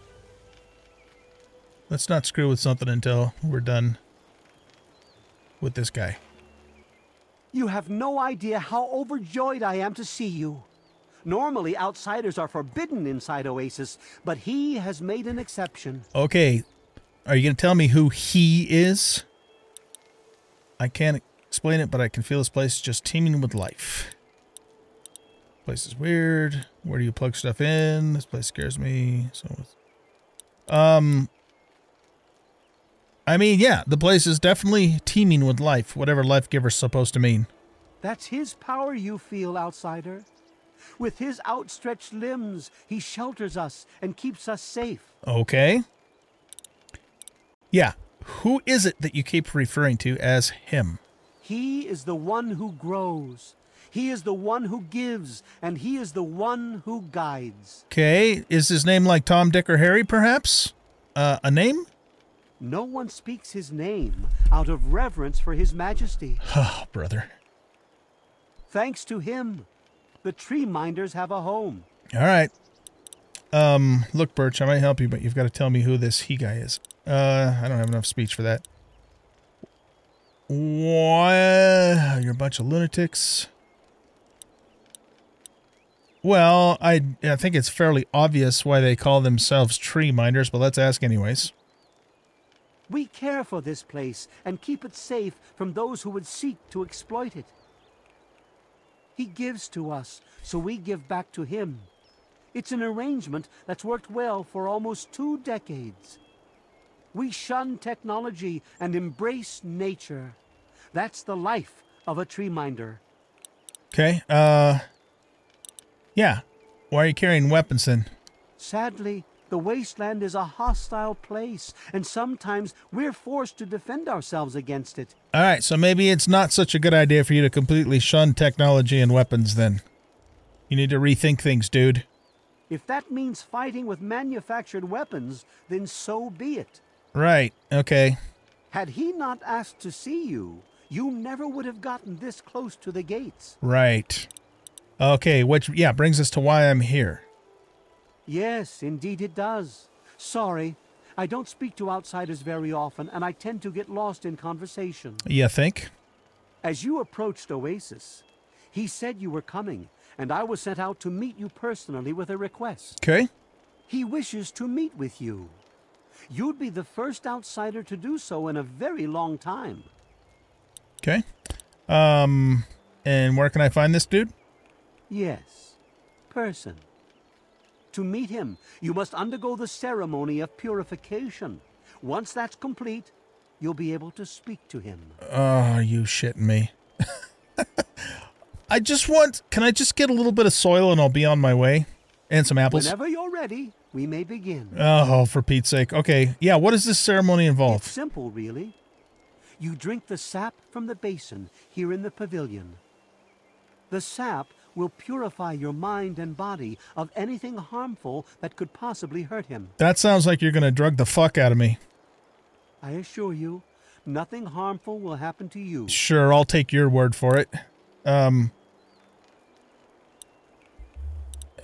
Let's not screw with something until we're done with this guy. You have no idea how overjoyed I am to see you. Normally, outsiders are forbidden inside Oasis, but he has made an exception. Okay. Are you going to tell me who he is? I can't explain it, but I can feel this place just teeming with life. Place is weird. Where do you plug stuff in? This place scares me. So, I mean, yeah, the place is definitely teeming with life, whatever life giver's supposed to mean. That's his power you feel, outsider. With his outstretched limbs, he shelters us and keeps us safe. Okay. Yeah. Who is it that you keep referring to as him? He is the one who grows. He is the one who gives, and he is the one who guides. Okay. Is his name like Tom, Dick, or Harry, perhaps? A name? No one speaks his name out of reverence for his majesty. Oh, brother. Thanks to him, the Tree Minders have a home. All right. Look, Birch, I might help you, but you've got to tell me who this he guy is. I don't have enough speech for that. What? You're a bunch of lunatics. Well, I think it's fairly obvious why they call themselves Tree Minders, but let's ask anyways. We care for this place and keep it safe from those who would seek to exploit it. He gives to us, so we give back to him. It's an arrangement that's worked well for almost 2 decades. We shun technology and embrace nature. That's the life of a Tree Minder. Okay, yeah. Why are you carrying weapons then? Sadly, the wasteland is a hostile place, and sometimes we're forced to defend ourselves against it. All right, so maybe it's not such a good idea for you to completely shun technology and weapons then. You need to rethink things, dude. If that means fighting with manufactured weapons, then so be it. Right, okay. Had he not asked to see you, you never would have gotten this close to the gates. Right. Okay, which, yeah, brings us to why I'm here. Yes, indeed it does. Sorry, I don't speak to outsiders very often, and I tend to get lost in conversation. You think? As you approached Oasis, He said you were coming, and I was sent out to meet you personally with a request. Okay. He wishes to meet with you. You'd be the first outsider to do so in a very long time. Okay. And where can I find this dude? Yes. Person. To meet him, you must undergo the ceremony of purification. Once that's complete, you'll be able to speak to him. Oh, are you shitting me? I just want... Can I just get a little bit of soil and I'll be on my way? And some apples? Whenever you're ready, we may begin. Oh, for Pete's sake. Okay, yeah, what does this ceremony involve? It's simple, really. You drink the sap from the basin here in the pavilion. The sap will purify your mind and body of anything harmful that could possibly hurt him. That sounds like you're going to drug the fuck out of me. I assure you, nothing harmful will happen to you. Sure, I'll take your word for it.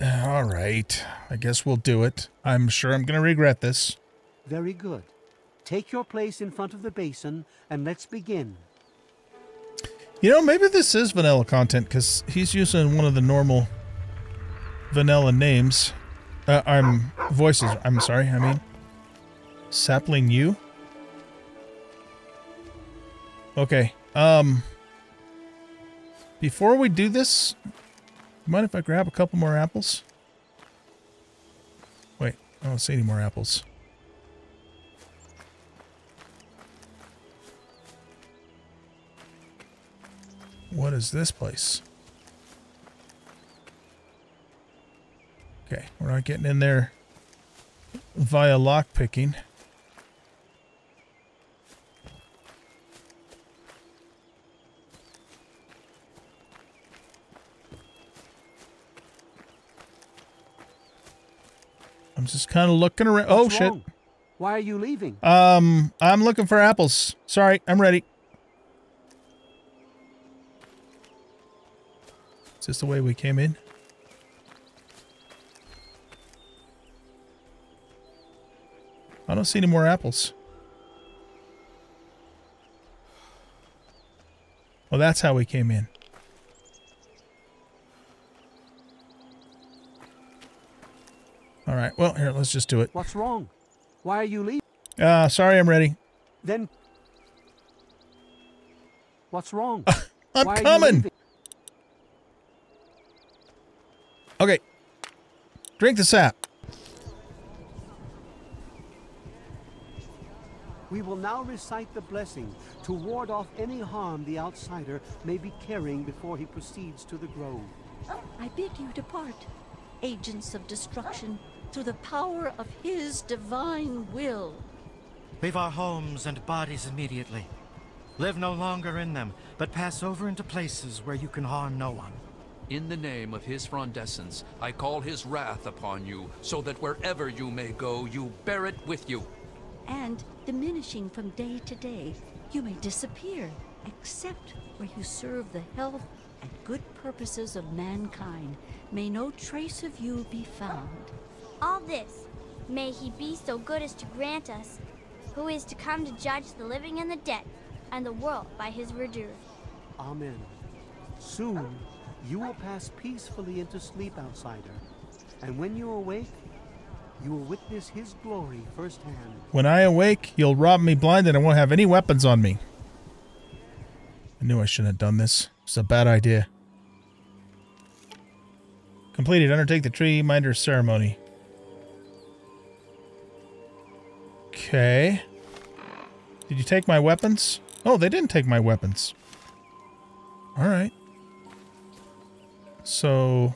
All right. I guess we'll do it. I'm sure I'm going to regret this. Very good. Take your place in front of the basin, and let's begin. You know, maybe this is vanilla content, because he's using one of the normal vanilla names. Voices. I'm sorry, I mean. Sapling you? Okay, before we do this, mind if I grab a couple more apples? Wait, I don't see any more apples. What is this place? Okay, we're not getting in there via lock picking. I'm just kind of looking around. Oh, shit. Why are you leaving? I'm looking for apples. Sorry, I'm ready. Is this the way we came in? I don't see any more apples. Well, that's how we came in. All right. Well, here, let's just do it. What's wrong? Why are you leaving? Sorry, I'm ready. Then what's wrong? I'm coming. Okay. Drink the sap. We will now recite the blessing to ward off any harm the outsider may be carrying before he proceeds to the grove. I bid you depart, agents of destruction. Through the power of his divine will. Leave our homes and bodies immediately. Live no longer in them, but pass over into places where you can harm no one. In the name of his frondescence, I call his wrath upon you, so that wherever you may go, you bear it with you. And diminishing from day to day, you may disappear, except where you serve the health and good purposes of mankind. May no trace of you be found. All this, may he be so good as to grant us, who is to come to judge the living and the dead, and the world by his verdure. Amen. Soon, you will pass peacefully into sleep, outsider, and when you awake, you will witness his glory firsthand. When I awake, you'll rob me blind and I won't have any weapons on me. I knew I shouldn't have done this. It's a bad idea. Completed. Undertake the Tree Minders ceremony. Okay. Did you take my weapons? Oh, they didn't take my weapons. All right. So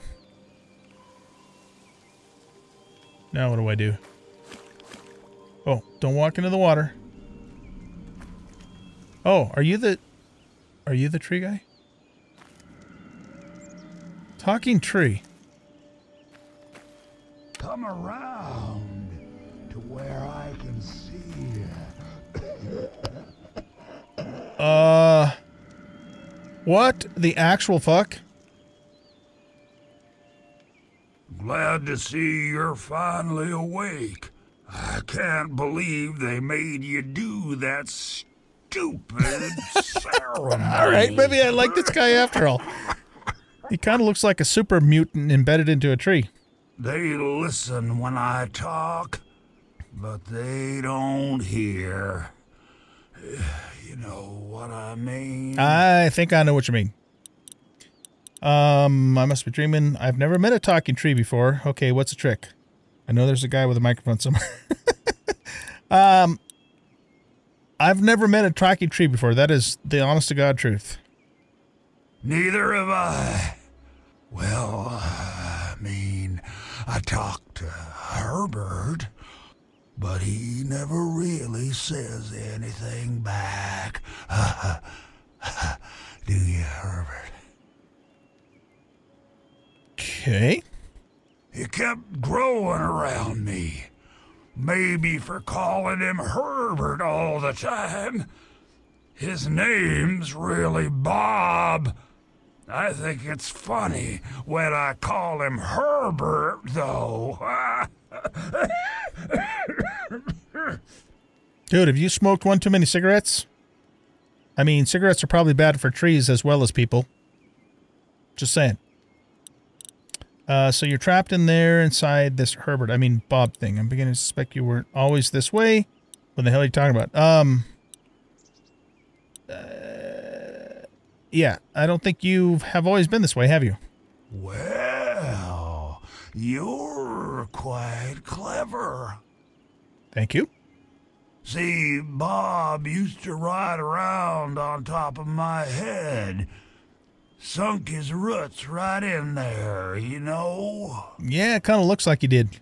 now what do I do? Oh, don't walk into the water. Oh, are you the tree guy? Talking tree. Come around to where I can see you. What the actual fuck? Glad to see you're finally awake. I can't believe they made you do that stupid ceremony. All right, maybe I like this guy after all. He kind of looks like a super mutant embedded into a tree. They listen when I talk, but they don't hear. You know what I mean? I think I know what you mean. I must be dreaming. I've never met a talking tree before. Okay, what's the trick? I know there's a guy with a microphone somewhere. I've never met a talking tree before. That is the honest to God truth. Neither have I. Well, I mean, I talked to Herbert, but he never really says anything back. Do you, Herbert? Okay. It kept growing around me. Maybe for calling him Herbert all the time. His name's really Bob. I think it's funny when I call him Herbert, though. Dude, have you smoked one too many cigarettes? I mean, cigarettes are probably bad for trees as well as people. Just saying. So you're trapped in there inside this Herbert, I mean Bob thing. I'm beginning to suspect you weren't always this way. What the hell are you talking about? Yeah, I don't think you have always been this way, have you? Well, you're quite clever. Thank you. See, Bob used to ride around on top of my head. Sunk his roots right in there, you know? Yeah, it kind of looks like he did.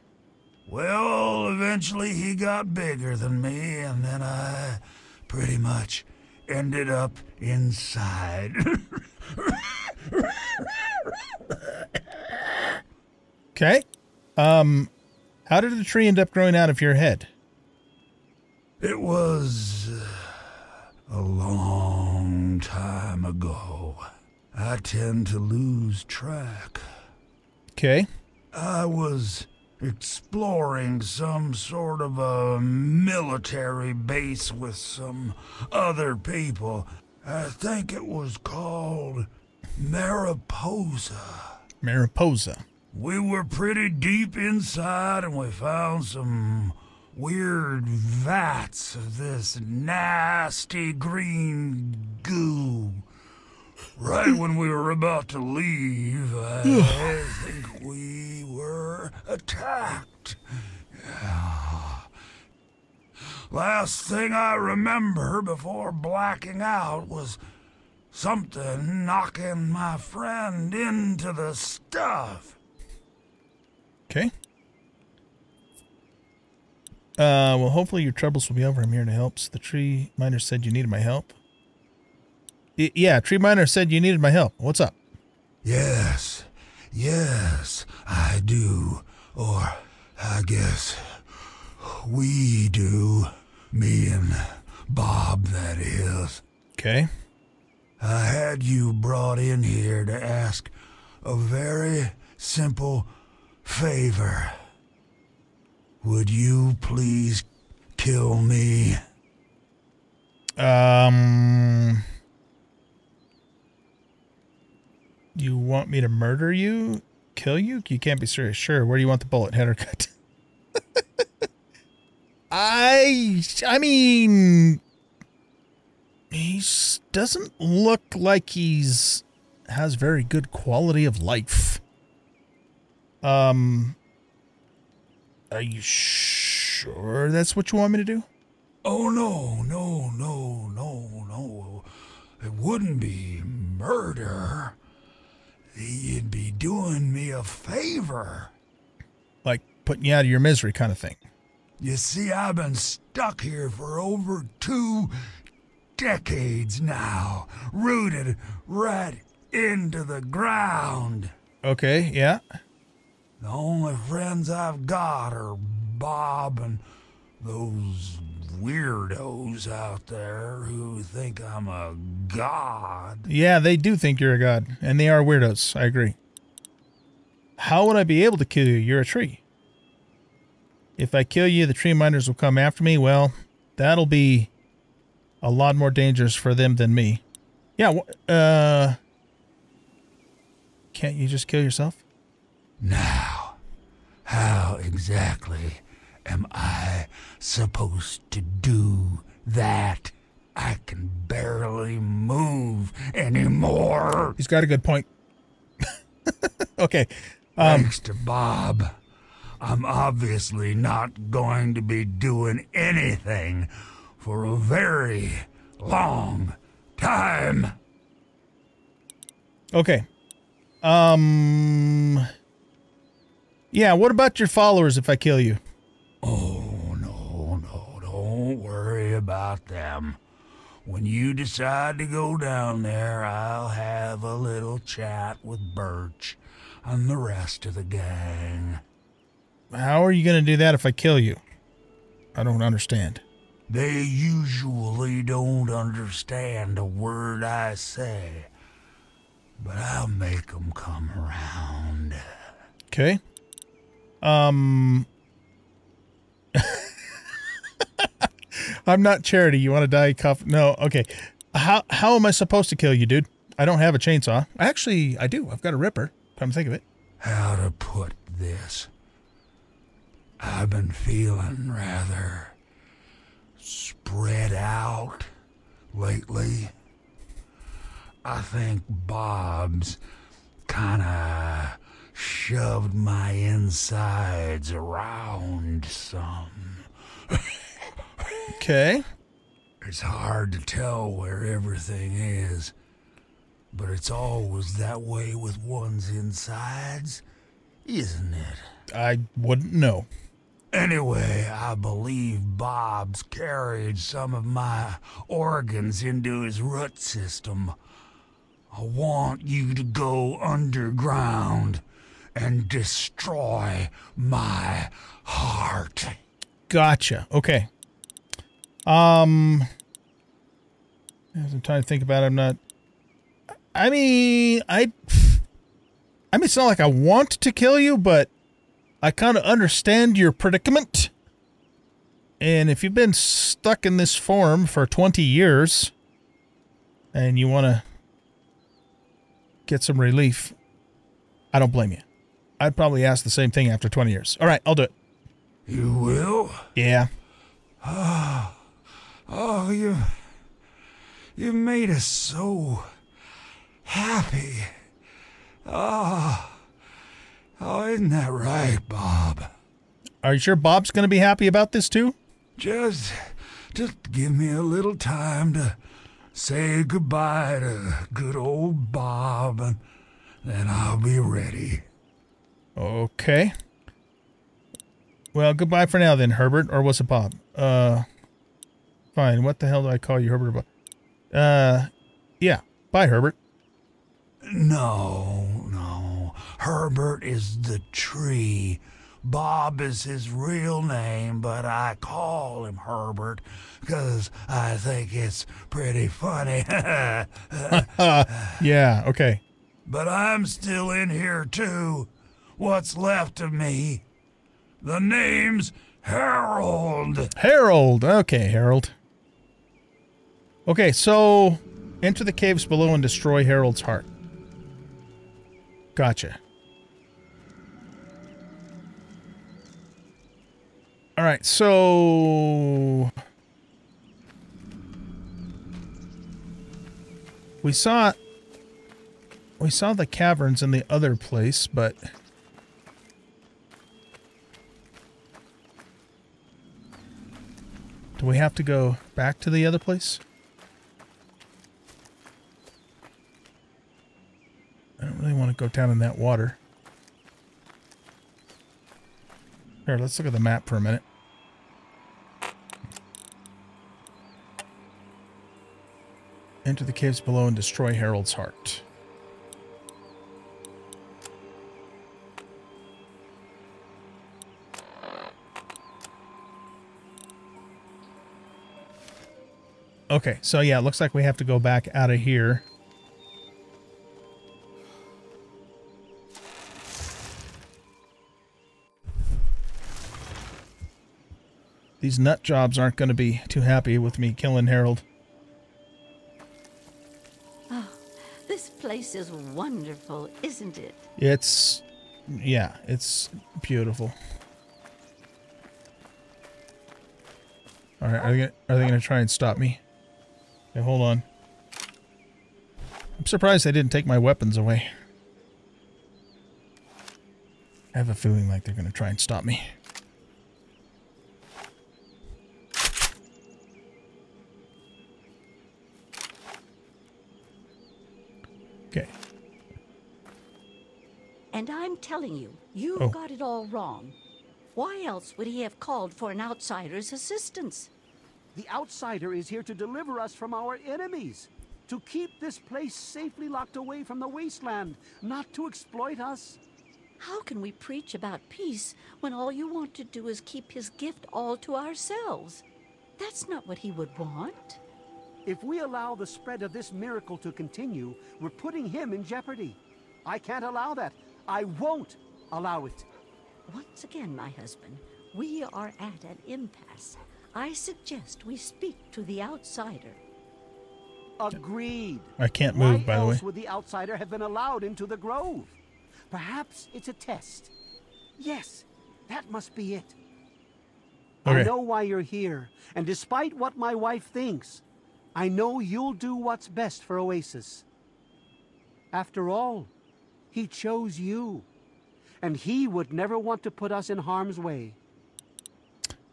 Well, eventually he got bigger than me, and then I pretty much ended up inside. Okay. How did the tree end up growing out of your head? It was a long time ago. I tend to lose track. Okay. I was exploring some sort of a military base with some other people. I think it was called Mariposa. Mariposa. We were pretty deep inside and we found some weird vats of this nasty green goo. Right when we were about to leave, I think we were attacked. Yeah. Last thing I remember before blacking out was something knocking my friend into the stuff. Okay. Well, hopefully your troubles will be over. I'm here to help. So the tree miner said you needed my help. Yeah, Tree Miner said you needed my help. What's up? Yes. Yes, I do. Or I guess we do. Me and Bob, that is. Okay. I had you brought in here to ask a very simple favor. Would you please kill me? You want me to murder you? Kill you? You can't be serious. Sure. Where do you want the bullet? Head or cut? I mean, he doesn't look like he's has very good quality of life. Are you sure that's what you want me to do? Oh, no. It wouldn't be murder. You'd be doing me a favor. Like putting you out of your misery kind of thing. You see, I've been stuck here for over 2 decades now. Rooted right into the ground. Okay, yeah. The only friends I've got are Bob and those weirdos out there who think I'm a god. Yeah, they do think you're a god, and they are weirdos. I agree. How would I be able to kill you? You're a tree. If I kill you, the tree minders will come after me. Well, that'll be a lot more dangerous for them than me. Yeah, Can't you just kill yourself? Now, how exactly am I supposed to do that? I can barely move anymore. He's got a good point. Okay. Thanks to Bob, I'm obviously not going to be doing anything for a very long time. Okay. Yeah, what about your followers if I kill you? Oh, no, don't worry about them. When you decide to go down there, I'll have a little chat with Birch and the rest of the gang. How are you going to do that if I kill you? I don't understand. They usually don't understand a word I say, but I'll make them come around. Okay. I'm not Charity. You want to die? Cough? No. Okay. How am I supposed to kill you, dude? I don't have a chainsaw. Actually, I do. I've got a ripper. Come think of it. How to put this? I've been feeling rather spread out lately. I think Bob's kind of shoved my insides around some. Okay. It's hard to tell where everything is, but it's always that way with one's insides, isn't it? I wouldn't know. Anyway, I believe Bob's carried some of my organs into his root system. I want you to go underground and destroy my heart. Gotcha. Okay. As I'm trying to think about it, I'm not... I mean, it's not like I want to kill you, but I kind of understand your predicament. And if you've been stuck in this form for 20 years and you want to get some relief, I don't blame you. I'd probably ask the same thing after 20 years. All right, I'll do it. You will? Yeah. Oh, you made us so happy. Oh, isn't that right, Bob? Are you sure Bob's going to be happy about this, too? Just give me a little time to say goodbye to good old Bob, and then I'll be ready. Okay. Well, goodbye for now, then, Herbert. Or was it Bob? Fine. What the hell do I call you, Herbert? Or Bob? Yeah. Bye, Herbert. No. Herbert is the tree. Bob is his real name, but I call him Herbert because I think it's pretty funny. Yeah, okay. But I'm still in here, too. What's left of me? The name's Harold. Harold. Okay, Harold. Okay, so enter the caves below and destroy Harold's heart. Gotcha. All right, so we saw the caverns in the other place, but do we have to go back to the other place? I don't really want to go down in that water. Here, let's look at the map for a minute. Enter the caves below and destroy Harold's heart. Okay, so yeah, it looks like we have to go back out of here. These nut jobs aren't going to be too happy with me killing Harold. Oh, the This place is wonderful, isn't it? It's, yeah, it's beautiful. All right, are they gonna try and stop me? Okay, hold on. I'm surprised they didn't take my weapons away. I have a feeling like they're gonna try and stop me. Okay. And I'm telling you, you've got it all wrong. Why else would he have called for an outsider's assistance? The outsider is here to deliver us from our enemies, to keep this place safely locked away from the wasteland, not to exploit us. How can we preach about peace when all you want to do is keep his gift all to ourselves? That's not what he would want. If we allow the spread of this miracle to continue, we're putting him in jeopardy. I can't allow that. I won't allow it. Once again, my husband, we are at an impasse. I suggest we speak to the outsider. Agreed. I can't move, by the way. Why else would the outsider have been allowed into the grove? Perhaps it's a test. Yes, that must be it. Okay. I know why you're here, and despite what my wife thinks, I know you'll do what's best for Oasis. After all, he chose you. And he would never want to put us in harm's way.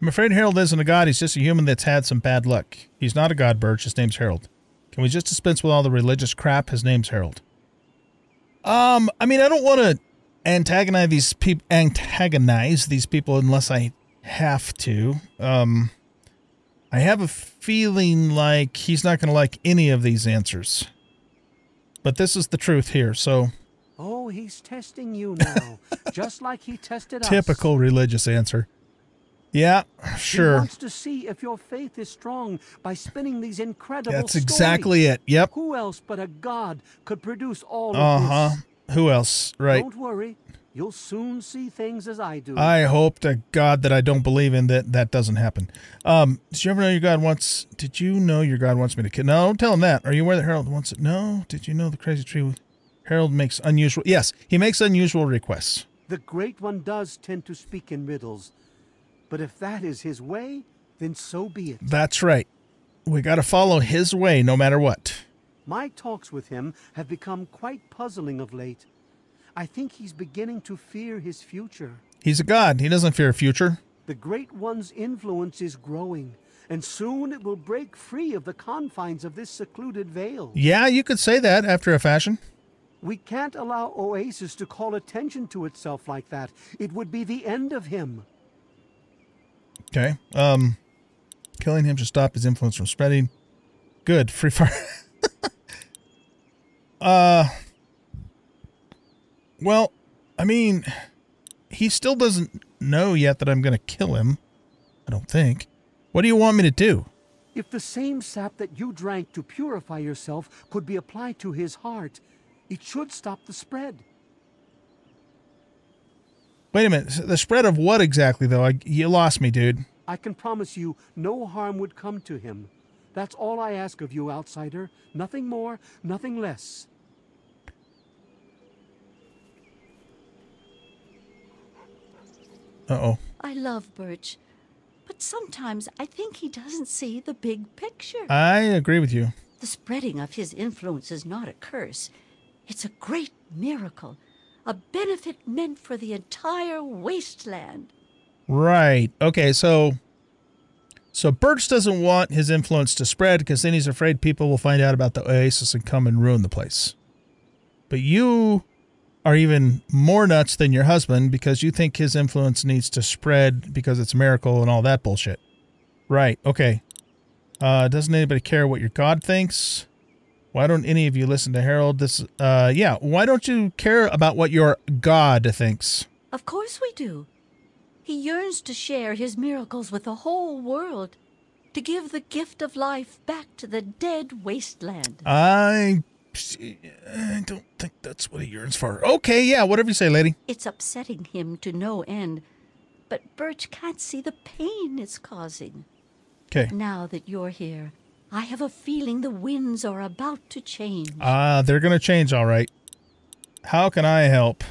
I'm afraid Harold isn't a god. He's just a human that's had some bad luck. He's not a god, Birch. His name's Harold. Can we just dispense with all the religious crap? His name's Harold. I mean, I don't want to antagonize these people unless I have to. I have a feeling like he's not going to like any of these answers. But this is the truth here, so... Oh, he's testing you now, just like he tested us. Typical religious answer. Yeah, sure. He wants to see if your faith is strong by spinning these incredible stories. That's exactly it, yep. Who else but a god could produce all of this? Uh-huh. Who else, right. Don't worry. You'll soon see things as I do. I hope to God that I don't believe in that doesn't happen. Did you ever know your God wants... Did you know your God wants me to... No, don't tell him that. Are you aware that Harold wants it? No. Did you know the crazy tree... Harold makes unusual... Yes, he makes unusual requests. The Great One does tend to speak in riddles. But if that is his way, then so be it. That's right. We got to follow his way no matter what. My talks with him have become quite puzzling of late. I think he's beginning to fear his future. He's a god. He doesn't fear a future. The Great One's influence is growing. And soon it will break free of the confines of this secluded veil. Yeah, you could say that after a fashion. We can't allow Oasis to call attention to itself like that. It would be the end of him. Okay. Killing him should stop his influence from spreading. Good. Free fire. Well, I mean, he still doesn't know yet that I'm going to kill him. I don't think. What do you want me to do? If the same sap that you drank to purify yourself could be applied to his heart... It should stop the spread. Wait a minute. The spread of what exactly, though? You lost me, dude. I can promise you no harm would come to him. That's all I ask of you, outsider. Nothing more, nothing less. Uh-oh. I love Birch, but sometimes I think he doesn't see the big picture. I agree with you. The spreading of his influence is not a curse. It's a great miracle, a benefit meant for the entire wasteland. Right. Okay, so Birch doesn't want his influence to spread because then he's afraid people will find out about the Oasis and come and ruin the place. But you are even more nuts than your husband because you think his influence needs to spread because it's a miracle and all that bullshit. Right. Okay. Doesn't anybody care what your god thinks? Why don't any of you listen to Harold? This, yeah. Why don't you care about what your god thinks? Of course we do. He yearns to share his miracles with the whole world, to give the gift of life back to the dead wasteland. I don't think that's what he yearns for. Okay, yeah, whatever you say, lady. It's upsetting him to no end, but Birch can't see the pain it's causing. Okay. Now that you're here... I have a feeling the winds are about to change. Ah, they're going to change, all right. How can I help?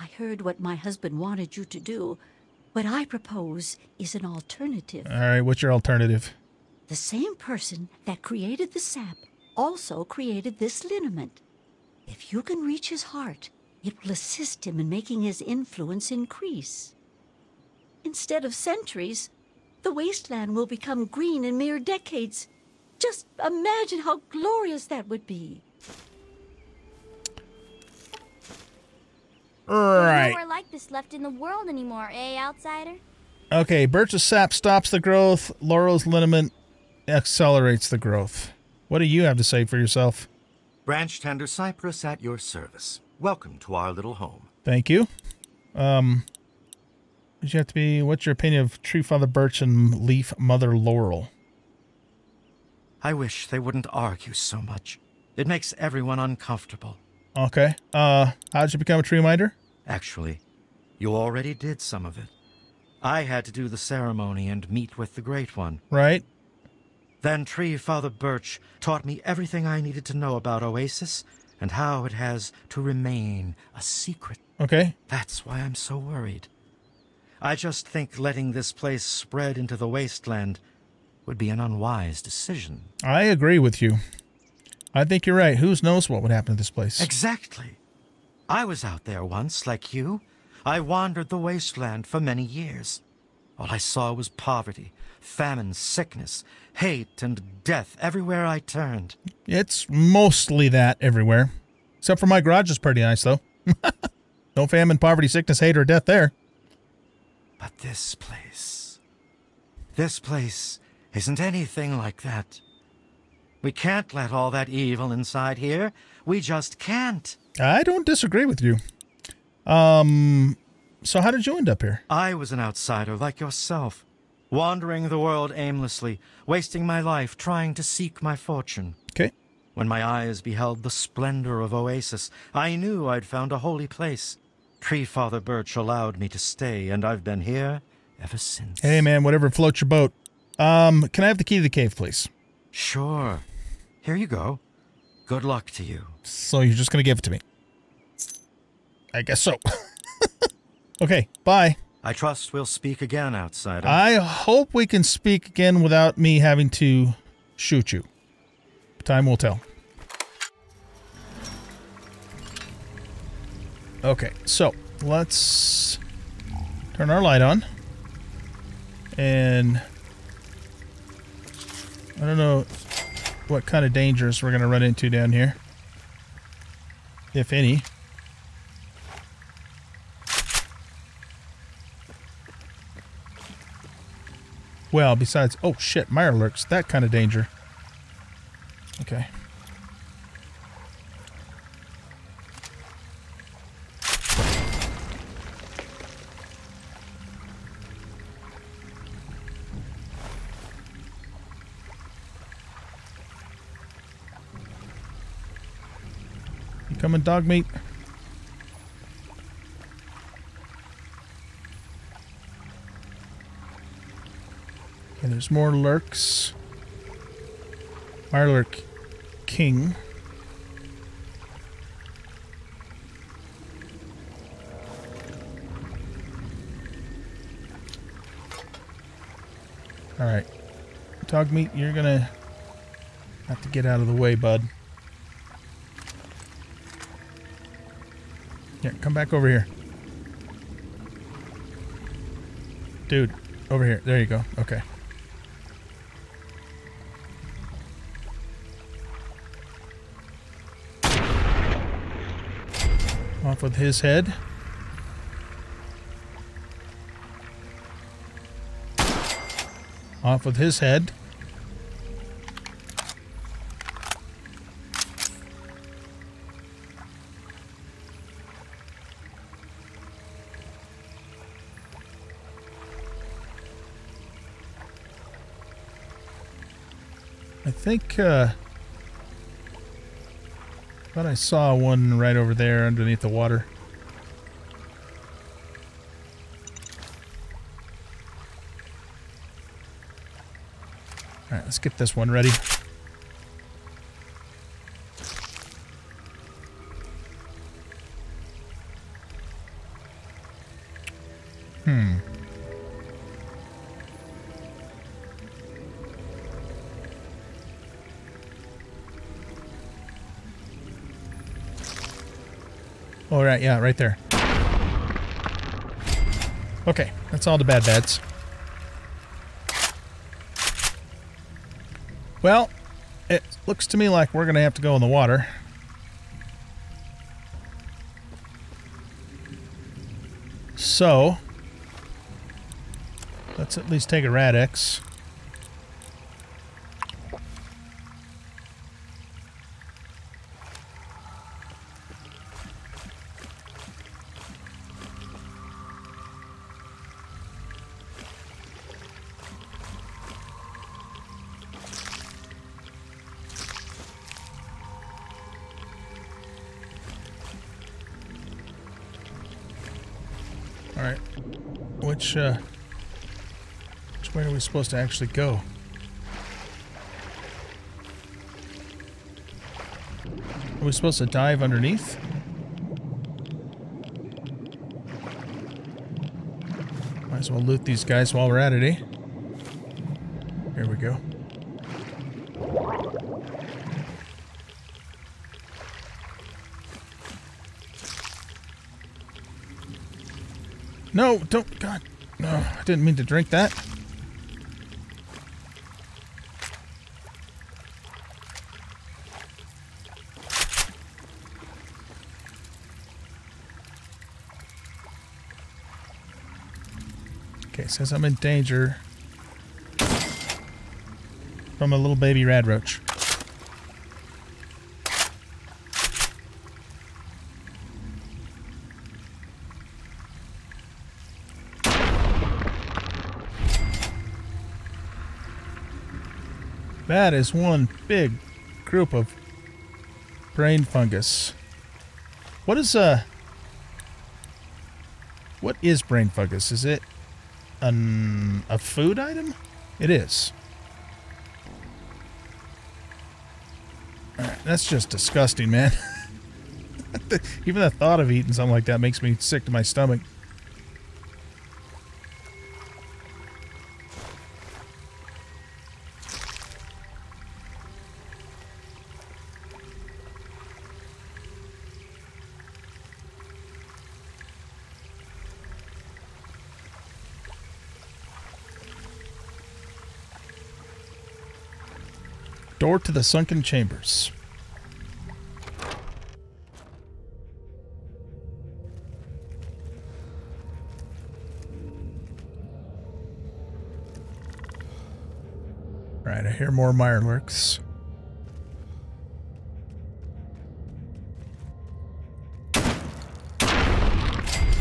I heard what my husband wanted you to do. What I propose is an alternative. All right, what's your alternative? The same person that created the sap also created this liniment. If you can reach his heart, it will assist him in making his influence increase. Instead of centuries, the wasteland will become green in mere decades. Just imagine how glorious that would be. Right. There's nowhere like this left in the world anymore, eh, outsider? Okay, Birch's sap stops the growth. Laurel's liniment accelerates the growth. What do you have to say for yourself? Branch Tender Cypress at your service. Welcome to our little home. Thank you. You have to be. What's your opinion of Tree Father Birch and Leaf Mother Laurel? I wish they wouldn't argue so much. It makes everyone uncomfortable. Okay. How did you become a Tree Minder? Actually, you already did some of it. I had to do the ceremony and meet with the Great One. Right. Then Tree Father Birch taught me everything I needed to know about Oasis and how it has to remain a secret. Okay. That's why I'm so worried. I just think letting this place spread into the wasteland would be an unwise decision. I agree with you. I think you're right. Who knows what would happen to this place? Exactly. I was out there once, like you. I wandered the wasteland for many years. All I saw was poverty, famine, sickness, hate, and death everywhere I turned. It's mostly that everywhere. Except for my garage is pretty nice, though. No famine, poverty, sickness, hate, or death there. But this place isn't anything like that. We can't let all that evil inside here. We just can't. I don't disagree with you. So how did you end up here? I was an outsider like yourself, wandering the world aimlessly, wasting my life trying to seek my fortune. Okay. When my eyes beheld the splendor of Oasis, I knew I'd found a holy place. Tree Father Birch allowed me to stay, and I've been here ever since. Hey, man, whatever floats your boat. Can I have the key to the cave, please? Sure. Here you go. Good luck to you. So you're just going to give it to me? I guess so. Okay, bye. I trust we'll speak again, outsider. I hope we can speak again without me having to shoot you. Time will tell. Okay, so let's turn our light on. And I don't know what kind of dangers we're going to run into down here, if any. Well, besides, oh shit, mire lurks, that kind of danger. Okay. Coming, dog meat. And there's more lurks. Mirelurk King. All right, dog meat. You're gonna have to get out of the way, bud. Yeah, come back over here. Dude, over here. There you go. Okay. Off with his head. Off with his head. I think but I saw one right over there underneath the water. Let's get this one ready. All right, yeah, right there. Okay, that's all the bad bads. Well, it looks to me like we're going to have to go in the water. So, let's at least take a Radix. Which way are we supposed to actually go? Are we supposed to dive underneath? Might as well loot these guys while we're at it, eh? Here we go. No, don't, God. No, I didn't mean to drink that. Okay, it says I'm in danger from a little baby rad roach. That is one big group of brain fungus. What is brain fungus? Is it a food item? It is. All right, that's just disgusting, man. Even the thought of eating something like that makes me sick to my stomach. Door to the sunken chambers. Alright, I hear more mirelurks.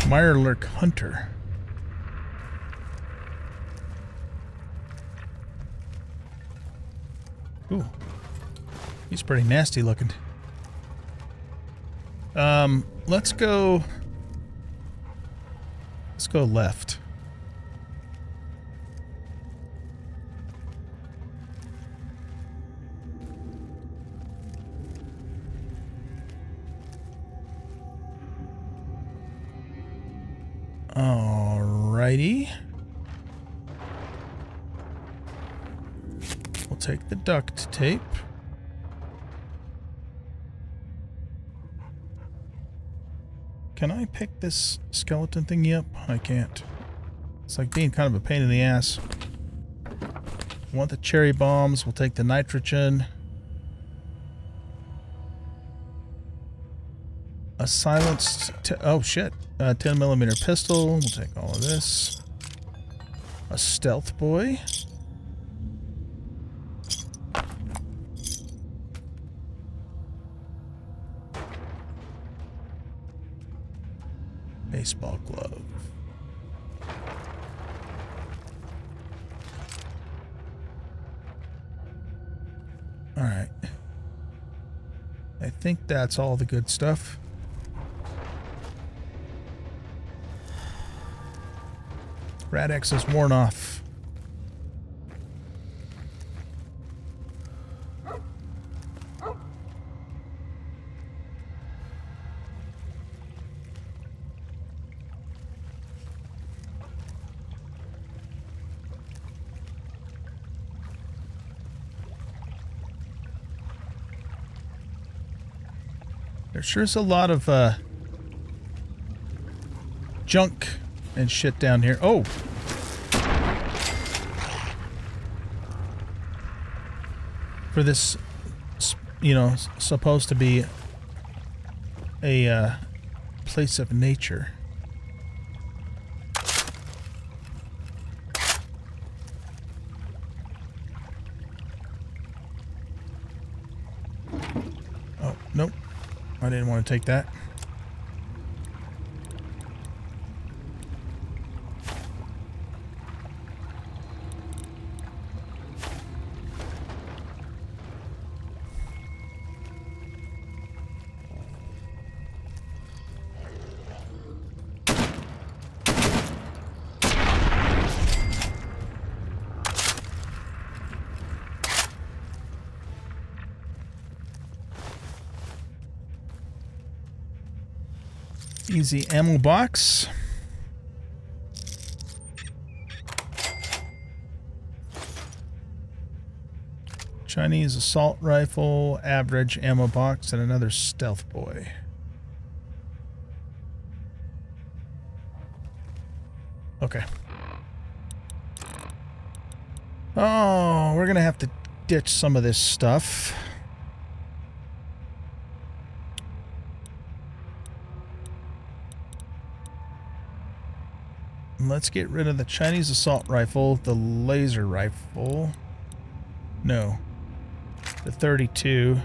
Mirelurk hunter. Ooh. He's pretty nasty looking. Let's go... Let's go left. Alrighty. We'll take the duct tape. Can I pick this skeleton thingy up? I can't. It's like being kind of a pain in the ass. We want the cherry bombs. We'll take the nitrogen. A silenced... oh, shit. A 10mm pistol. We'll take all of this. A stealth boy. Baseball glove. Alright. I think that's all the good stuff. Radix is worn off. There sure is a lot of junk and shit down here. Oh! For this, you know, supposed to be a place of nature. Oh, nope. I didn't want to take that. Easy ammo box. Chinese assault rifle, average ammo box, and another stealth boy. Okay. Oh, we're gonna have to ditch some of this stuff. Let's get rid of the Chinese assault rifle, the laser rifle. No. The 32.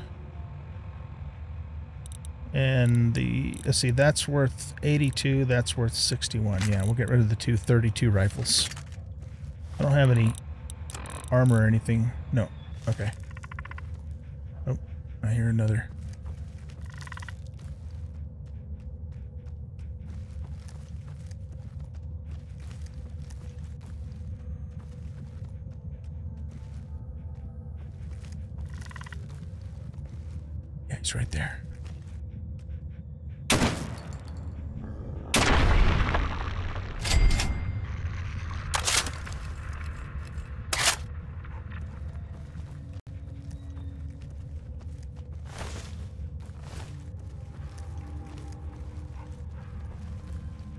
And the, let's see, that's worth 82, that's worth 61. Yeah, we'll get rid of the two 32 rifles. I don't have any armor or anything. No. Okay. Oh, I hear another. Right there.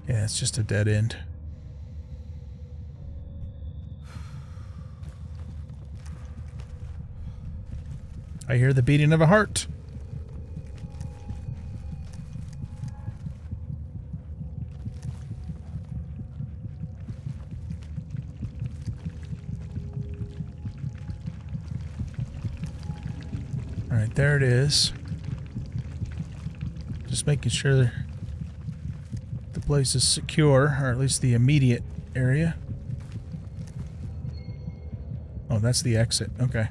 Yeah, it's just a dead end. I hear the beating of a heart. There it is. Just making sure the place is secure, or at least the immediate area. Oh, that's the exit. Okay.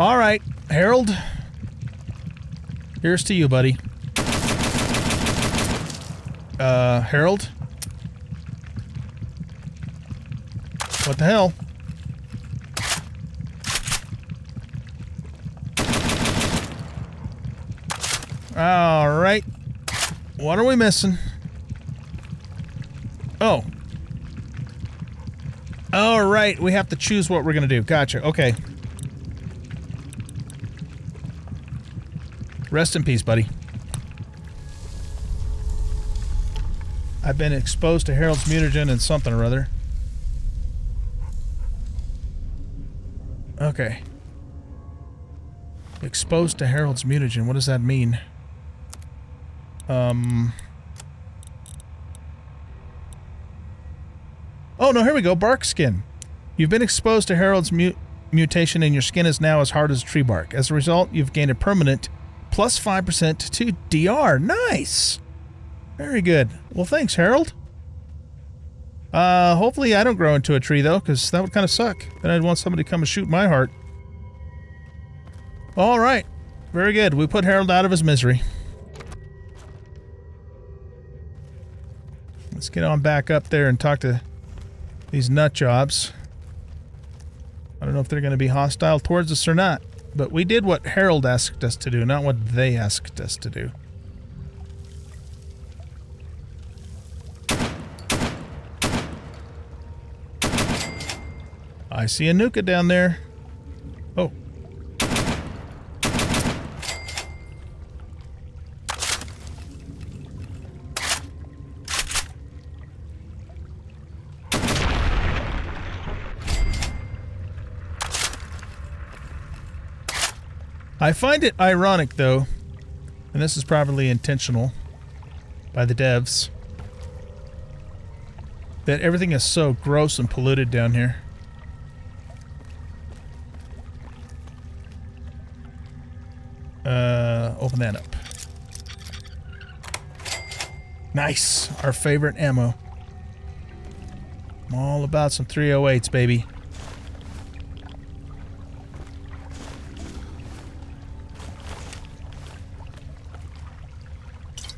All right, Harold. Here's to you, buddy. Harold? What the hell? All right. What are we missing? Oh. All right, we have to choose what we're gonna do. Gotcha, okay. Rest in peace, buddy. I've been exposed to Harold's mutagen and something or other. Okay. Exposed to Harold's mutagen. What does that mean? Oh, no, here we go. Bark skin. You've been exposed to Harold's mutation and your skin is now as hard as tree bark. As a result, you've gained a permanent plus 5% to DR. Nice! Very good. Well, thanks, Harold. Hopefully I don't grow into a tree, though, because that would kind of suck. Then I'd want somebody to come and shoot my heart. Alright. Very good. We put Harold out of his misery. Let's get on back up there and talk to these nut jobs. I don't know if they're going to be hostile towards us or not. But we did what Harold asked us to do, not what they asked us to do. I see a Nuka down there. Oh. I find it ironic, though, and this is probably intentional by the devs, that everything is so gross and polluted down here. Open that up. Nice! Our favorite ammo. I'm all about some 308s, baby.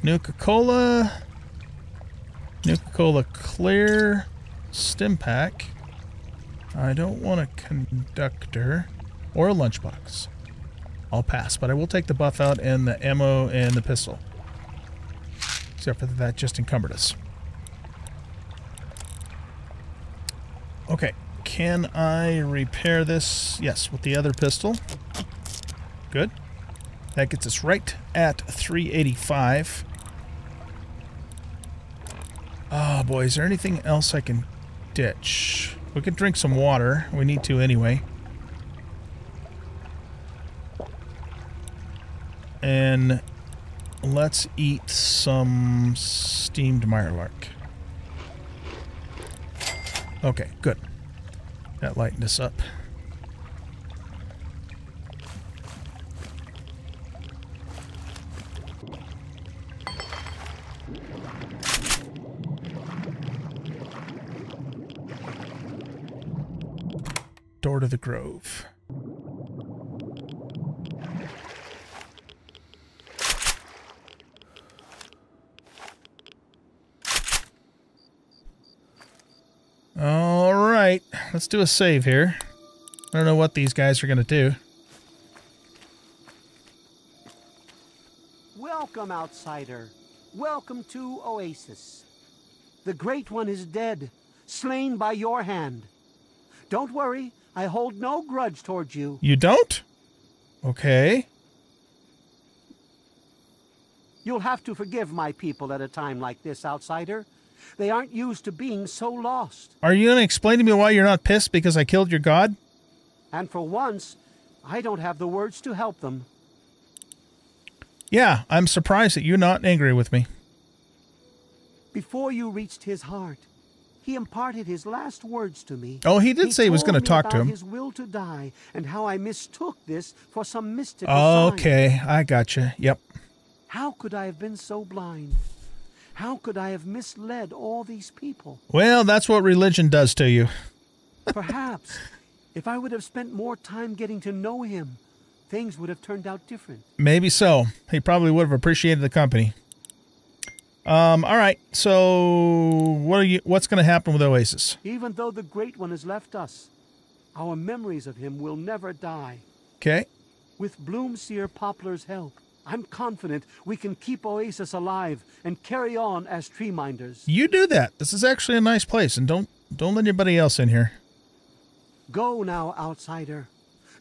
Nuka-Cola. Nuka-Cola clear. Stim pack. I don't want a conductor or a lunchbox. I'll pass, but I will take the buff out and the ammo and the pistol. Except for that just encumbered us. Okay, can I repair this? Yes, with the other pistol. Good. That gets us right at 385. Oh boy, is there anything else I can ditch? We could drink some water. We need to anyway. And let's eat some steamed Mirelurk. Okay, good. That lightened us up. Door to the Grove. Alright, let's do a save here. I don't know what these guys are going to do. Welcome, outsider. Welcome to Oasis. The Great One is dead, slain by your hand. Don't worry, I hold no grudge toward you. You don't? Okay. You'll have to forgive my people at a time like this, outsider. They aren't used to being so lost. Are you going to explain to me why you're not pissed because I killed your god? And for once, I don't have the words to help them. Yeah, I'm surprised that you're not angry with me. Before you reached his heart, he imparted his last words to me. Oh, he did say he was going to talk to him. His will to die and how I mistook this for some mystical sign. Okay, I gotcha. Yep. How could I have been so blind? How could I have misled all these people? Well, that's what religion does to you. Perhaps, if I would have spent more time getting to know him, things would have turned out different. Maybe so. He probably would have appreciated the company. All right. So, what's going to happen with Oasis? Even though the Great One has left us, our memories of him will never die. Okay. With Bloomseer Poplar's help, I'm confident we can keep Oasis alive and carry on as Tree Minders. You do that. This is actually a nice place, and don't let anybody else in here. Go now, outsider.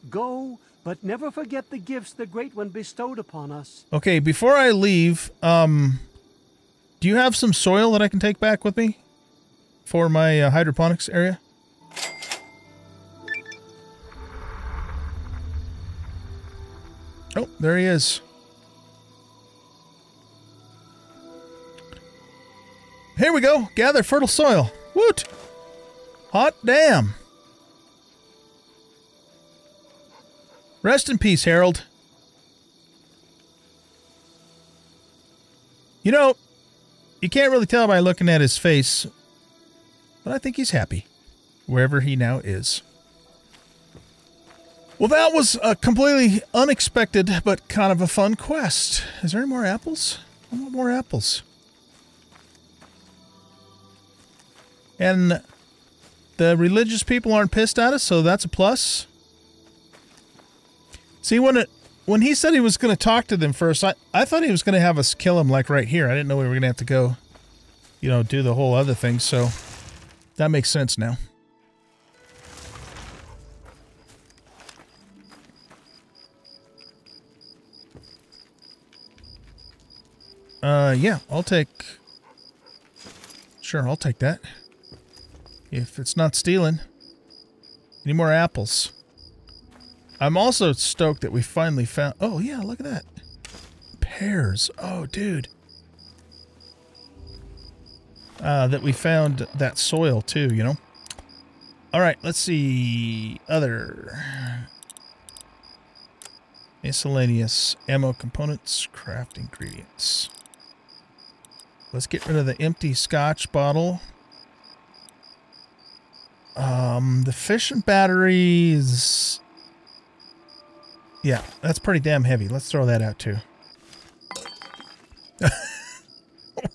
Go, but never forget the gifts the Great One bestowed upon us. Okay, before I leave, do you have some soil that I can take back with me for my hydroponics area? Oh, there he is. Here we go. Gather fertile soil. Woot! Hot damn. Rest in peace, Harold. You know, you can't really tell by looking at his face, but I think he's happy, wherever he now is. Well, that was a completely unexpected, but kind of a fun quest. Is there any more apples? I want more apples. And the religious people aren't pissed at us, so that's a plus. See, when he said he was going to talk to them first, I thought he was going to have us kill him, like, right here. I didn't know we were going to have to go, you know, do the whole other thing, so that makes sense now. Yeah, I'll take... Sure, I'll take that. If it's not stealing. Any more apples? I'm also stoked that we finally found... Oh, yeah, look at that. Pears. Oh, dude. That we found that soil, too, you know? Alright, let's see... Other... Miscellaneous ammo components, craft ingredients. Let's get rid of the empty scotch bottle. The fission batteries... Yeah, that's pretty damn heavy. Let's throw that out, too.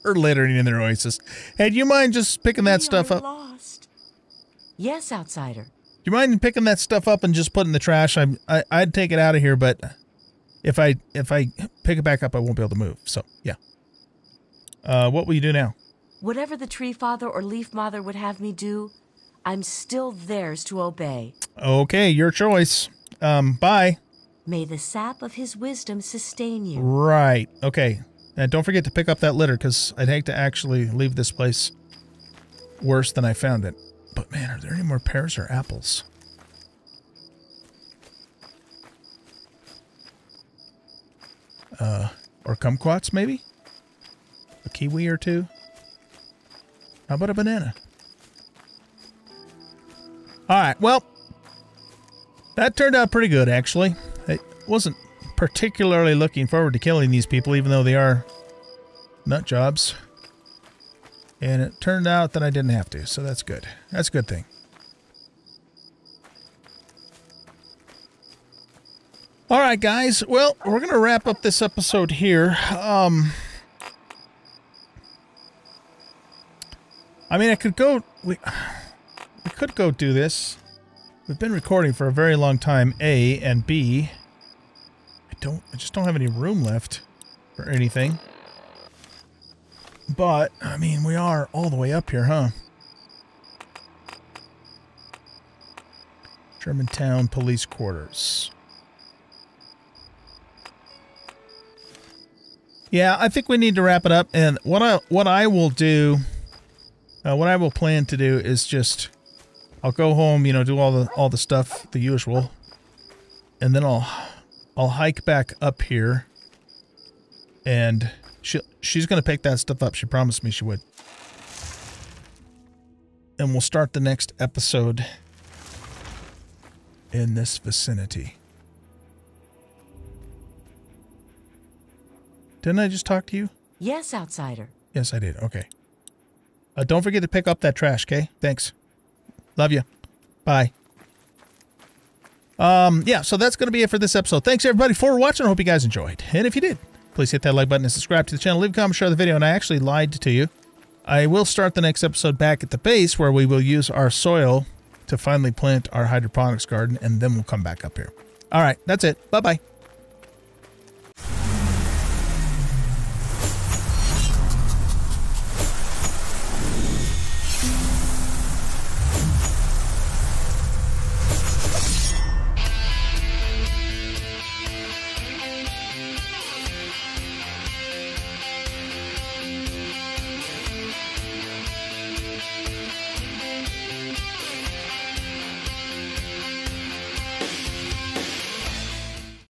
We're littering in their Oasis. Hey, do you mind just picking that stuff up? Lost. Yes, outsider. Do you mind picking that stuff up and just put it in the trash? I'd take it out of here, but if I pick it back up, I won't be able to move. So, yeah. What will you do now? Whatever the Tree Father or Leaf Mother would have me do, I'm still theirs to obey. Okay, your choice. Bye. May the sap of his wisdom sustain you. Right. Okay. And don't forget to pick up that litter, because I'd hate to actually leave this place worse than I found it. But man, are there any more pears or apples? Or kumquats, maybe? A kiwi or two? How about a banana? Alright, well, that turned out pretty good, actually. I wasn't particularly looking forward to killing these people, even though they are nut jobs. And it turned out that I didn't have to, so that's good. That's a good thing. Alright, guys. Well, we're going to wrap up this episode here. I mean, I could go... We could go do this. We've been recording for a very long time, A, and B. I just don't have any room left for anything. But, I mean, we are all the way up here, huh? Germantown Police Quarters. Yeah, I think we need to wrap it up. And what I will plan to do is just, I'll go home, you know, do all the stuff, the usual, and then I'll hike back up here, and she's going to pick that stuff up. She promised me she would. And we'll start the next episode in this vicinity. Didn't I just talk to you? Yes, outsider. Yes, I did. Okay. Don't forget to pick up that trash, okay? Thanks. Love you. Bye. Yeah, so that's going to be it for this episode. Thanks, everybody, for watching. I hope you guys enjoyed. And if you did, please hit that like button and subscribe to the channel. Leave a comment, share the video, and I actually lied to you. I will start the next episode back at the base where we will use our soil to finally plant our hydroponics garden, and then we'll come back up here. All right, that's it. Bye-bye.